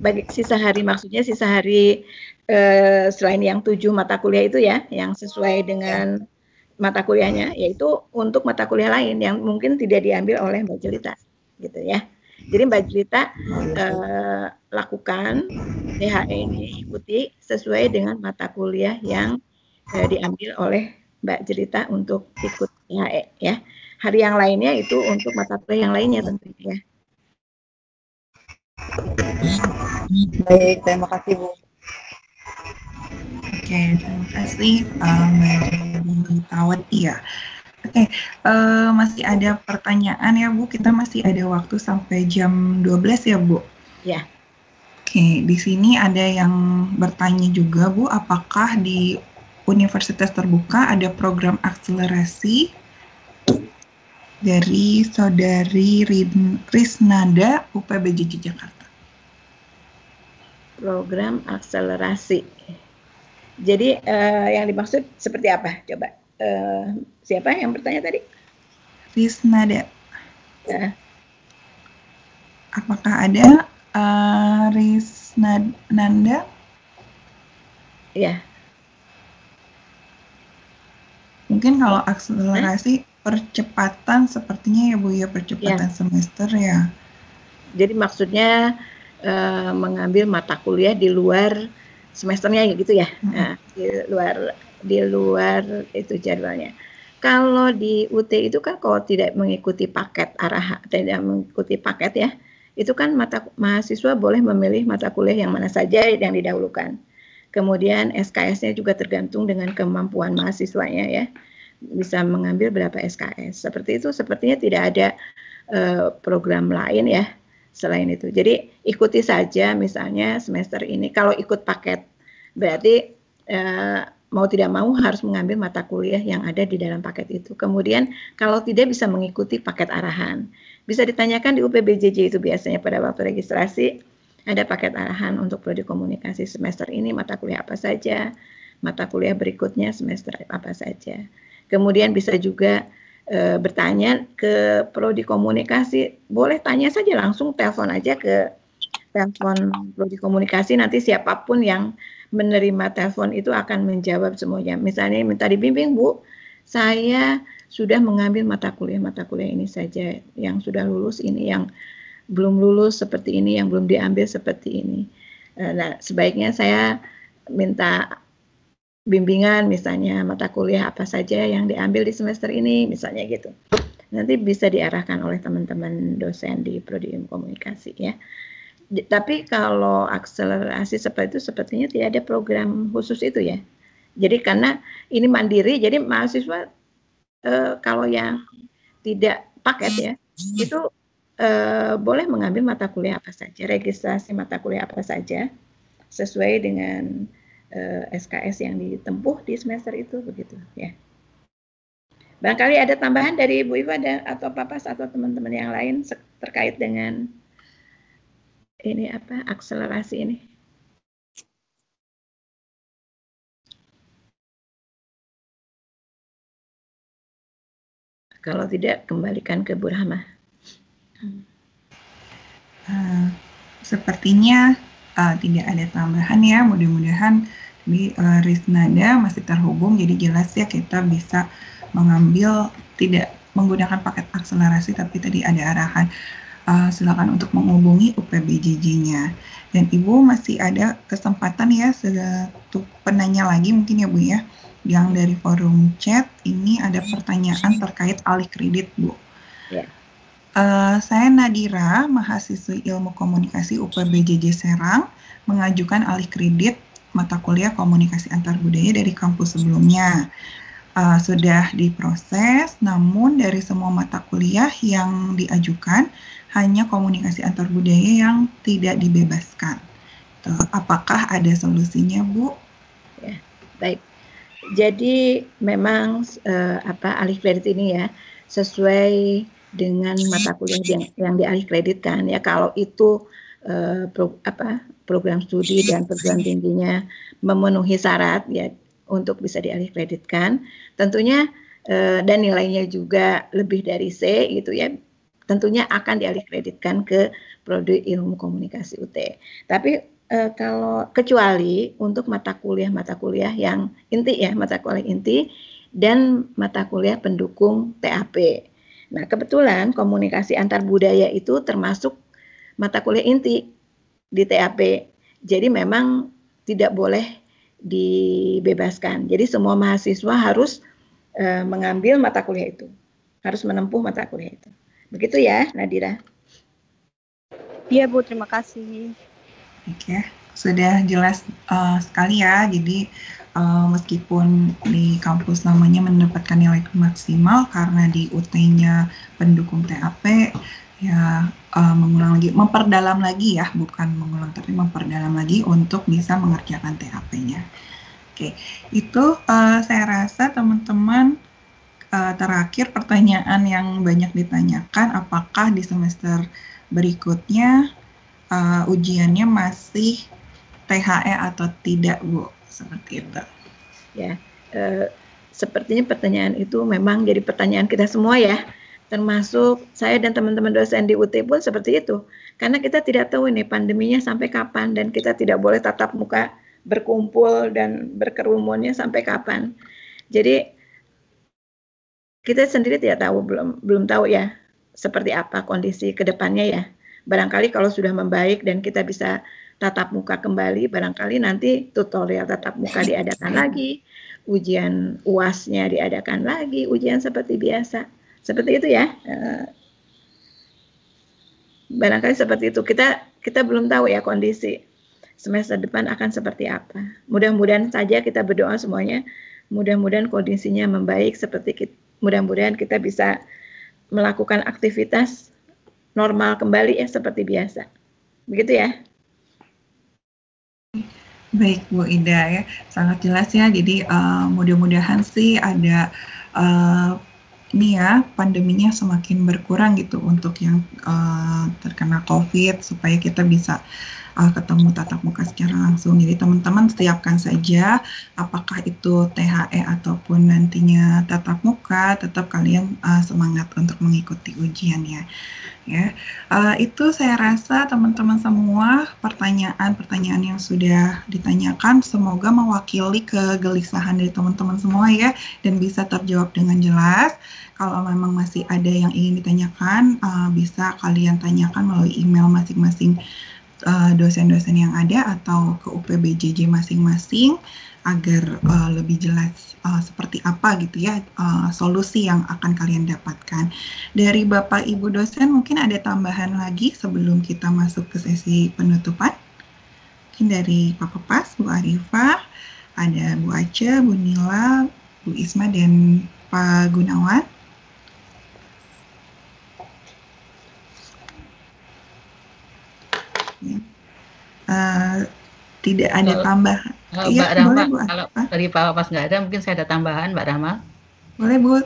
Bagi sisa hari, maksudnya sisa hari selain yang 7 mata kuliah itu ya, yang sesuai dengan mata kuliahnya, yaitu untuk mata kuliah lain yang mungkin tidak diambil oleh Mbak Jelita, gitu ya. Jadi Mbak Jelita lakukan THE ini, ikuti sesuai dengan mata kuliah yang diambil oleh Mbak Jelita untuk ikut THE ya. Hari yang lainnya itu untuk mata kuliah yang lainnya tentunya ya. Baik, terima kasih Bu. Oke, terima kasih Tawati ya. Oke, masih ada pertanyaan ya Bu, kita masih ada waktu sampai jam 12 ya Bu. Ya. Oke, di sini ada yang bertanya juga Bu, apakah di Universitas Terbuka ada program akselerasi dari Saudari Risnada UPBJJ Jakarta? Program akselerasi. Jadi yang dimaksud seperti apa? Coba siapa yang bertanya tadi? Risnada. Apakah ada Risnanda? Ya. Mungkin kalau akselerasi percepatan sepertinya ya Bu ya, percepatan semester ya. Jadi maksudnya mengambil mata kuliah di luar semesternya gitu ya, nah, di luar itu jadwalnya. Kalau di UT itu kan kalau tidak mengikuti paket ya, itu kan mahasiswa boleh memilih mata kuliah yang mana saja yang didahulukan. Kemudian SKS-nya juga tergantung dengan kemampuan mahasiswanya ya, bisa mengambil berapa SKS. Seperti itu, sepertinya tidak ada program lain ya selain itu. Jadi ikuti saja misalnya semester ini. Kalau ikut paket berarti mau tidak mau harus mengambil mata kuliah yang ada di dalam paket itu. Kemudian kalau tidak bisa mengikuti paket arahan, bisa ditanyakan di UPBJJ itu biasanya pada waktu registrasi ada paket arahan untuk prodi komunikasi semester ini mata kuliah apa saja, mata kuliah berikutnya semester apa saja. Kemudian bisa juga bertanya ke Prodi Komunikasi, boleh tanya saja langsung, telepon aja ke telepon Prodi Komunikasi, nanti siapapun yang menerima telepon itu akan menjawab semuanya. Misalnya minta dibimbing, Bu, saya sudah mengambil mata kuliah ini saja, yang sudah lulus ini, yang belum lulus seperti ini, yang belum diambil seperti ini. Nah, sebaiknya saya minta bimbingan, misalnya mata kuliah apa saja yang diambil di semester ini, misalnya gitu. Nanti bisa diarahkan oleh teman-teman dosen di Prodi Ilmu Komunikasi ya. Tapi kalau akselerasi seperti itu sepertinya tidak ada program khusus itu ya. Jadi karena ini mandiri, jadi mahasiswa kalau yang tidak paket ya, itu boleh mengambil mata kuliah apa saja, registrasi mata kuliah apa saja, sesuai dengan SKS yang ditempuh di semester itu, begitu ya. Barangkali ada tambahan dari Ibu Iva dan atau Papas atau teman-teman yang lain terkait dengan ini apa akselerasi ini. Kalau tidak, kembalikan ke Bu Rahma. Sepertinya tidak ada tambahan ya, mudah-mudahan di Risnada masih terhubung, jadi jelas ya kita bisa mengambil tidak menggunakan paket akselerasi, tapi tadi ada arahan silakan untuk menghubungi UPBJJ-nya. Dan Ibu masih ada kesempatan ya, satu penanya lagi mungkin ya Bu ya, yang dari forum chat ini ada pertanyaan terkait alih kredit Bu. Yeah. Saya Nadira, mahasiswi ilmu komunikasi UPBJJ Serang, mengajukan alih kredit mata kuliah komunikasi antar budaya dari kampus sebelumnya. Sudah diproses, namun dari semua mata kuliah yang diajukan, hanya komunikasi antar budaya yang tidak dibebaskan. Apakah ada solusinya, Bu? Ya, baik. Jadi memang alih kredit ini ya, sesuai dengan mata kuliah yang dialih kreditkan ya, kalau itu program studi dan perguruan tingginya memenuhi syarat ya untuk bisa dialih kreditkan, tentunya dan nilainya juga lebih dari C gitu ya, tentunya akan dialih kreditkan ke Prodi Ilmu Komunikasi UT. Tapi kalau kecuali untuk mata kuliah yang inti ya, mata kuliah inti dan mata kuliah pendukung TAP. Nah, kebetulan komunikasi antar budaya itu termasuk mata kuliah inti di TAP. Jadi memang tidak boleh dibebaskan. Jadi semua mahasiswa harus mengambil mata kuliah itu. Harus menempuh mata kuliah itu. Begitu ya, Nadira? Iya, Bu. Terima kasih. Oke, sudah jelas sekali ya. Jadi meskipun di kampus namanya mendapatkan nilai maksimal karena di UT-nya pendukung TAP ya, mengulang lagi, memperdalam lagi ya, bukan mengulang tapi memperdalam lagi untuk bisa mengerjakan TAP-nya. Oke, itu saya rasa teman-teman terakhir pertanyaan yang banyak ditanyakan, apakah di semester berikutnya ujiannya masih THE atau tidak, Bu? Seperti itu. Ya, sepertinya pertanyaan itu memang jadi pertanyaan kita semua ya, termasuk saya dan teman-teman dosen di UT pun seperti itu. Karena kita tidak tahu ini pandeminya sampai kapan dan kita tidak boleh tatap muka berkumpul dan berkerumunnya sampai kapan. Jadi kita sendiri tidak tahu, belum tahu ya seperti apa kondisi kedepannya ya. Barangkali kalau sudah membaik dan kita bisa tatap muka kembali, barangkali nanti tutorial tatap muka diadakan lagi, ujian UAS-nya diadakan lagi, ujian seperti biasa. Seperti itu ya. Barangkali seperti itu. Kita belum tahu ya kondisi semester depan akan seperti apa. Mudah-mudahan saja kita berdoa semuanya, mudah-mudahan kondisinya membaik seperti, mudah-mudahan kita bisa melakukan aktivitas normal kembali ya seperti biasa. Begitu ya. Baik Bu Ida ya, sangat jelas ya. Jadi mudah-mudahan sih ada ini ya, pandeminya semakin berkurang gitu untuk yang terkena COVID, supaya kita bisa ketemu tatap muka secara langsung. Jadi teman-teman siapkan saja apakah itu THE ataupun nantinya tatap muka, tetap kalian semangat untuk mengikuti ujian ya. Itu saya rasa teman-teman semua pertanyaan-pertanyaan yang sudah ditanyakan semoga mewakili kegelisahan dari teman-teman semua ya, dan bisa terjawab dengan jelas. Kalau memang masih ada yang ingin ditanyakan, bisa kalian tanyakan melalui email masing-masing dosen-dosen yang ada atau ke UPBJJ masing-masing agar lebih jelas seperti apa gitu ya solusi yang akan kalian dapatkan. Dari Bapak Ibu dosen mungkin ada tambahan lagi sebelum kita masuk ke sesi penutupan. Mungkin dari Pak Pepas, Bu Arifah, ada Bu Ace, Bu Nila, Bu Isma, dan Pak Gunawan. Ya. Tidak ada tambahan. Mbak Rahma, kalau dari Pak Papas nggak ada, mungkin saya ada tambahan, Mbak Rahma. Boleh, Bu.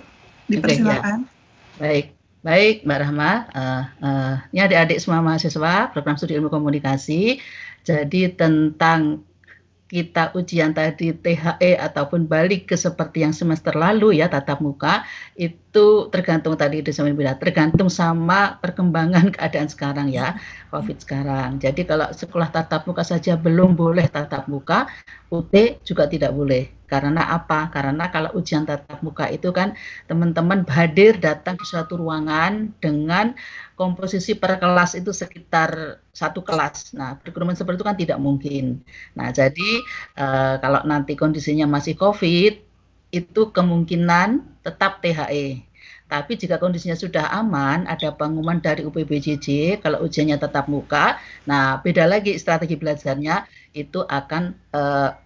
Dipersilakan. Okay, ya. Baik, Mbak Rahma. Ini adik-adik semua mahasiswa program studi ilmu komunikasi. Jadi tentang kita ujian tadi THE ataupun balik ke seperti yang semester lalu ya, tatap muka, itu tergantung tadi tergantung sama perkembangan keadaan sekarang ya, COVID sekarang. Jadi kalau sekolah tatap muka saja belum boleh tatap muka, UT juga tidak boleh. Karena apa? Karena kalau ujian tatap muka itu kan teman-teman hadir datang ke suatu ruangan dengan komposisi per kelas itu sekitar satu kelas. Nah, perkumpulan seperti itu kan tidak mungkin. Nah, jadi kalau nanti kondisinya masih COVID, itu kemungkinan tetap THE. Tapi jika kondisinya sudah aman, ada pengumuman dari UPBJJ, kalau ujiannya tatap muka, nah beda lagi strategi belajarnya, itu akan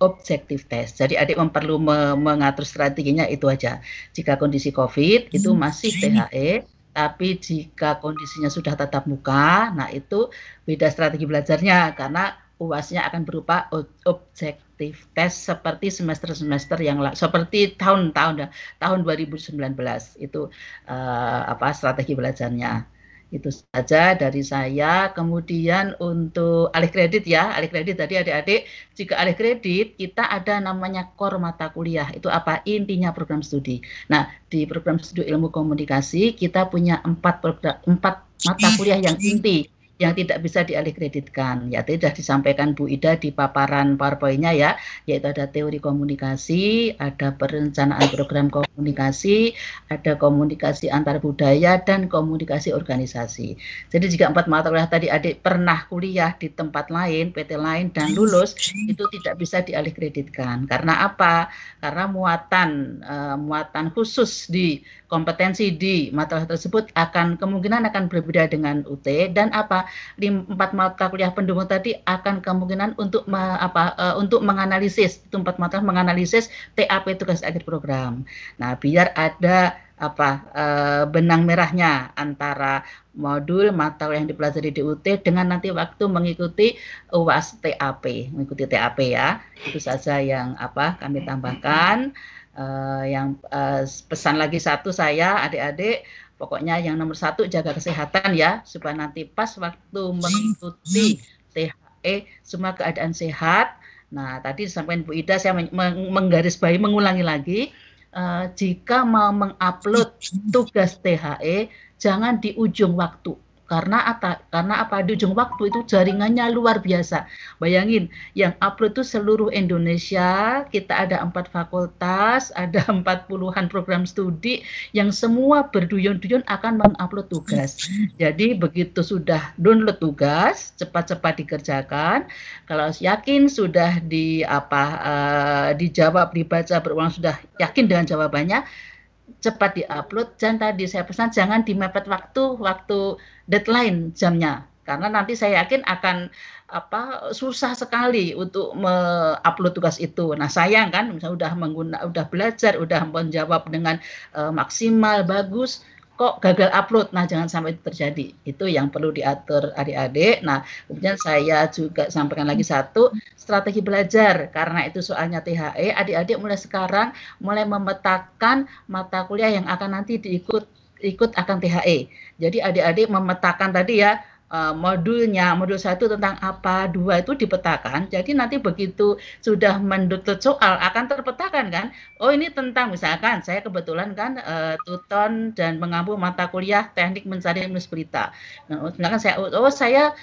objektif test. Jadi adik perlu mengatur strateginya itu aja. Jika kondisi COVID, itu masih THE, tapi jika kondisinya sudah tatap muka, nah itu beda strategi belajarnya, karena UAS-nya akan berupa objektif test seperti semester-semester yang seperti tahun 2019 itu strategi belajarnya. Itu saja dari saya. Kemudian untuk alih kredit ya, alih kredit tadi adik-adik, jika alih kredit kita ada namanya core mata kuliah, itu apa? Intinya program studi. Nah, di program studi ilmu komunikasi kita punya empat mata kuliah yang inti, yang tidak bisa dialih kreditkan, ya sudah disampaikan Bu Ida di paparan PowerPoint-nya ya, yaitu ada teori komunikasi, ada perencanaan program komunikasi, ada komunikasi antar budaya, dan komunikasi organisasi. Jadi jika empat mata kuliah tadi adik pernah kuliah di tempat lain, PT lain, dan lulus, itu tidak bisa dialih kreditkan. Karena apa? Karena muatan khusus di kompetensi di mata kuliah tersebut kemungkinan akan berbeda dengan UT, dan apa di empat mata kuliah pendukung tadi akan kemungkinan untuk menganalisis empat mata menganalisis TAP tugas akhir program. Nah, biar ada benang merahnya antara modul mata kuliah yang dipelajari di UT dengan nanti waktu mengikuti UAS TAP, mengikuti TAP ya. Itu saja yang kami tambahkan. Pesan lagi satu saya, adik-adik, pokoknya yang nomor satu jaga kesehatan ya, supaya nanti pas waktu mengikuti THE semua keadaan sehat. Nah, tadi disampaikan Bu Ida, saya menggarisbawahi, mengulangi lagi, jika mau mengupload tugas THE jangan di ujung waktu. Karena di ujung waktu itu jaringannya luar biasa. Bayangin, yang upload itu seluruh Indonesia, kita ada 4 fakultas, ada 40-an program studi, yang semua berduyun-duyun akan mengupload tugas. Jadi begitu sudah download tugas, cepat-cepat dikerjakan. Kalau yakin sudah dijawab, dibaca berulang, sudah yakin dengan jawabannya, cepat diupload. Dan tadi saya pesan jangan dimepet waktu deadline jamnya, karena nanti saya yakin akan susah sekali untuk mengupload tugas itu. Nah, sayang kan, misalnya udah belajar, udah menjawab dengan maksimal bagus, kok gagal upload. Nah, jangan sampai itu terjadi. Itu yang perlu diatur adik-adik. Nah, kemudian saya juga sampaikan lagi satu, strategi belajar. Karena itu soalnya THE, adik-adik mulai sekarang mulai memetakan mata kuliah yang akan nanti diikut akan THE. Jadi adik-adik memetakan tadi ya, modulnya, modul 1 tentang apa, 2 itu dipetakan. Jadi nanti begitu sudah mendutut soal akan terpetakan kan, oh ini tentang, misalkan saya kebetulan kan tuton dan mengampu mata kuliah teknik mencari menulis berita. Nah, misalkan saya,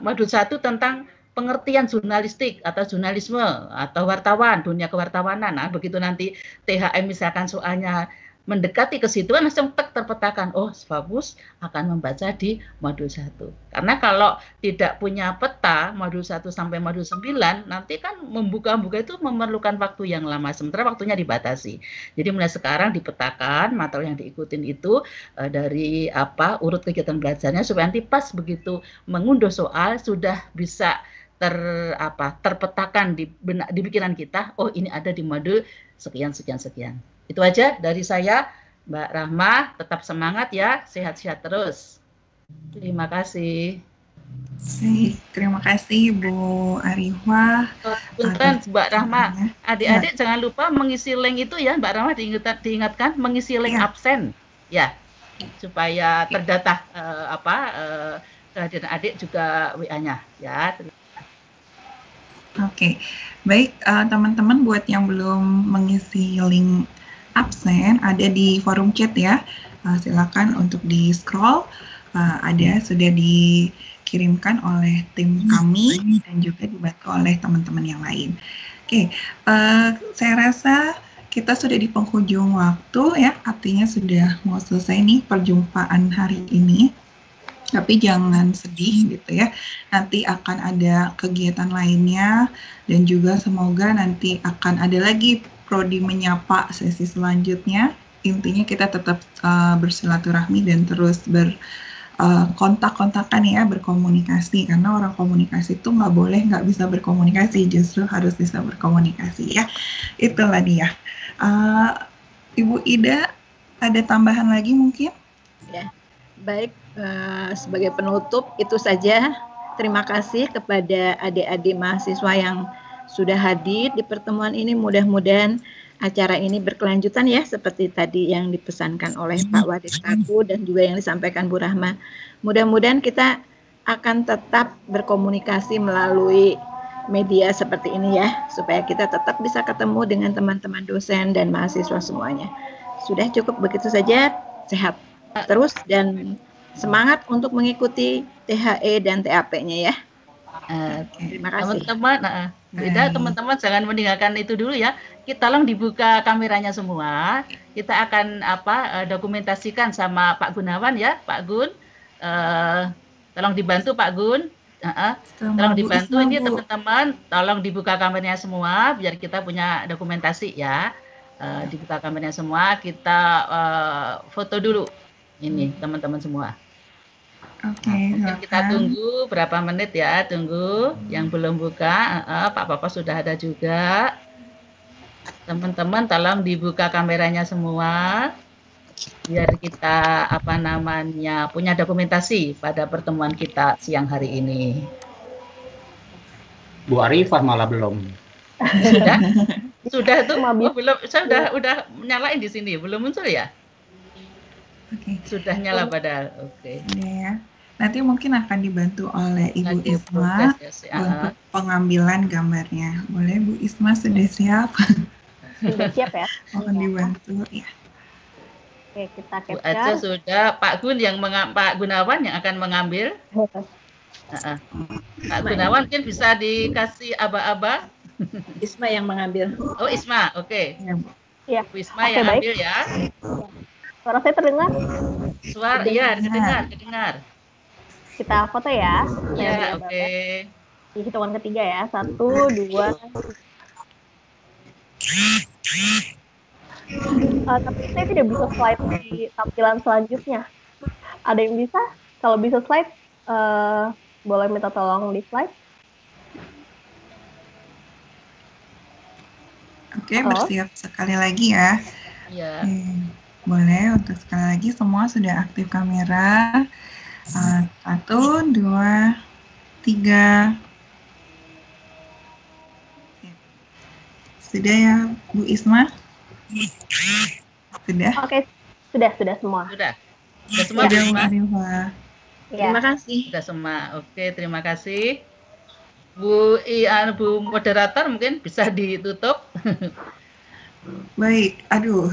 modul 1 tentang pengertian jurnalistik atau jurnalisme atau wartawan, dunia kewartawanan. Nah, begitu nanti THM misalkan soalnya mendekati ke situ, langsung terpetakan, oh bagus, akan membaca di modul 1. Karena kalau tidak punya peta modul 1 sampai modul 9, nanti kan membuka-buka itu memerlukan waktu yang lama, sementara waktunya dibatasi. Jadi mulai sekarang dipetakan materi yang diikutin itu dari apa urut kegiatan belajarnya, supaya nanti pas begitu mengunduh soal sudah bisa terpetakan di benak, di pikiran kita, oh ini ada di modul sekian sekian sekian. Itu aja dari saya, Mbak Rahma. Tetap semangat ya, sehat-sehat terus. Terima kasih. Terima kasih Bu Arifah. Punten Mbak Rahma, adik-adik ya, jangan lupa mengisi link itu ya Mbak Rahma, diingatkan mengisi link ya, absen ya, supaya terdata kehadiran adik juga WA-nya ya. Oke, baik teman-teman, buat yang belum mengisi link absen ada di forum chat ya, silakan untuk di scroll, ada sudah dikirimkan oleh tim kami dan juga dibantu oleh teman-teman yang lain. Oke, saya rasa kita sudah di penghujung waktu ya, artinya sudah mau selesai nih perjumpaan hari ini. Tapi jangan sedih gitu ya, nanti akan ada kegiatan lainnya dan juga semoga nanti akan ada lagi Prodi Menyapa sesi selanjutnya. Intinya kita tetap bersilaturahmi dan terus berkontak-kontakan ya, berkomunikasi, karena orang komunikasi itu nggak boleh nggak bisa berkomunikasi, justru harus bisa berkomunikasi ya. Itulah dia. Ibu Ida, ada tambahan lagi mungkin? Ya, baik. Sebagai penutup itu saja, terima kasih kepada adik-adik mahasiswa yang sudah hadir di pertemuan ini. Mudah-mudahan acara ini berkelanjutan ya, seperti tadi yang dipesankan oleh Pak Wadikaku dan juga yang disampaikan Bu Rahma. Mudah-mudahan kita akan tetap berkomunikasi melalui media seperti ini ya, supaya kita tetap bisa ketemu dengan teman-teman dosen dan mahasiswa semuanya. Sudah cukup begitu saja, sehat terus dan semangat untuk mengikuti THE dan TAP-nya ya. Terima kasih. Teman-teman, teman-teman jangan meninggalkan itu dulu ya. Kita tolong dibuka kameranya semua. Kita akan dokumentasikan sama Pak Gunawan ya, Pak Gun. Tolong dibantu Pak Gun. Tolong dibantu ini teman-teman. Tolong dibuka kameranya semua biar kita punya dokumentasi ya. Dibuka kameranya semua. Kita foto dulu. Ini teman-teman semua. Oke, kita tunggu berapa menit ya, tunggu yang belum buka, Pak Papa sudah ada juga. Teman-teman tolong dibuka kameranya semua biar kita punya dokumentasi pada pertemuan kita siang hari ini. Bu Arifah malah belum. Sudah? Sudah tuh, belum. Saya udah nyalain di sini, belum muncul ya? Oke. Sudah nyala padahal. Oke. Ya. Nanti mungkin akan dibantu oleh Ibu Isma untuk pengambilan gambarnya. Boleh Bu Isma, sudah siap? Sudah siap ya. Mohon dibantu ya. Oke, kita capture. Bu Ace sudah, Pak Gunawan yang akan mengambil. Pak Gunawan mungkin bisa dikasih aba-aba. Isma yang mengambil. Oh, Isma. Oke. Iya. Bu Isma yang ambil ya. Suara saya terdengar? Suara, iya, terdengar. Kita foto ya. Ya, oke. Di hitungan ketiga ya. 1, 2. Tapi saya tidak bisa slide di tampilan selanjutnya. Ada yang bisa? Kalau bisa slide, boleh minta tolong di slide. Oke, bersiap sekali lagi ya. Iya. Boleh, untuk sekali lagi semua sudah aktif kamera. 1, 2, 3. Sudah ya Bu Isma? Sudah? Oke, sudah semua. Sudah semua Bu Isma? Ya. Terima kasih. Sudah semua. Oke, terima kasih. Bu moderator mungkin bisa ditutup. Baik, aduh,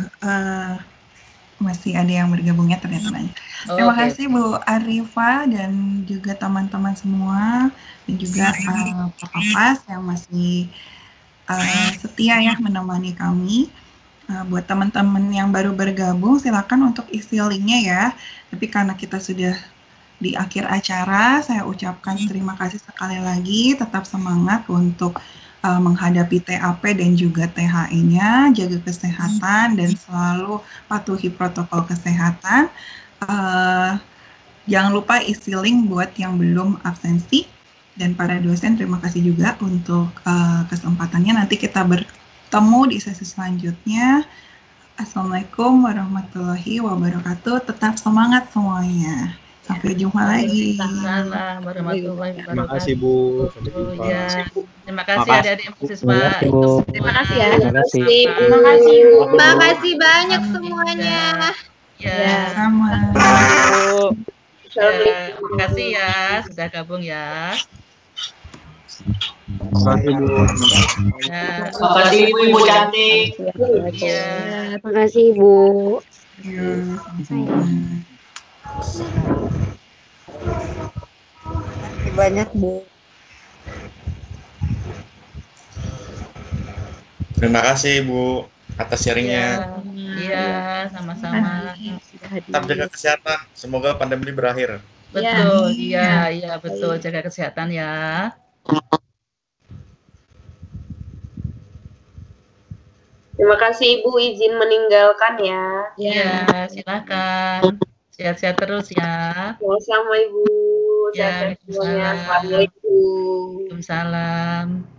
masih ada yang bergabungnya ternyata banyak. Terima kasih Bu Arifah dan juga teman-teman semua dan juga Pak Papas yang masih setia ya menemani kami. Buat teman-teman yang baru bergabung silakan untuk isi linknya ya. Tapi karena kita sudah di akhir acara, saya ucapkan terima kasih sekali lagi, tetap semangat untuk menghadapi TAP dan juga THE-nya, jaga kesehatan dan selalu patuhi protokol kesehatan. Jangan lupa isi link buat yang belum absensi, dan para dosen terima kasih juga untuk kesempatannya. Nanti kita bertemu di sesi selanjutnya. Assalamualaikum warahmatullahi wabarakatuh, tetap semangat semuanya. Sampai jumpa lagi. Terima kasih Bu. Terima kasih adik-adik mahasiswa. Terima kasih ya. Terima kasih Bu. Terima kasih banyak semuanya. Ya, sama. Terima kasih ya sudah gabung ya. Terima kasih Ibu cantik. Terima kasih Ibu. Banyak Bu. Terima kasih Bu atas sharingnya. Iya, sama-sama. Tetap jaga kesehatan. Semoga pandemi berakhir. Betul, iya, iya betul, jaga kesehatan ya. Terima kasih Ibu izin meninggalkan ya. Iya, silakan. Sehat-sehat terus ya. Sama Ibu. Sehat-sehat semuanya. Assalamualaikum. Waalaikumsalam.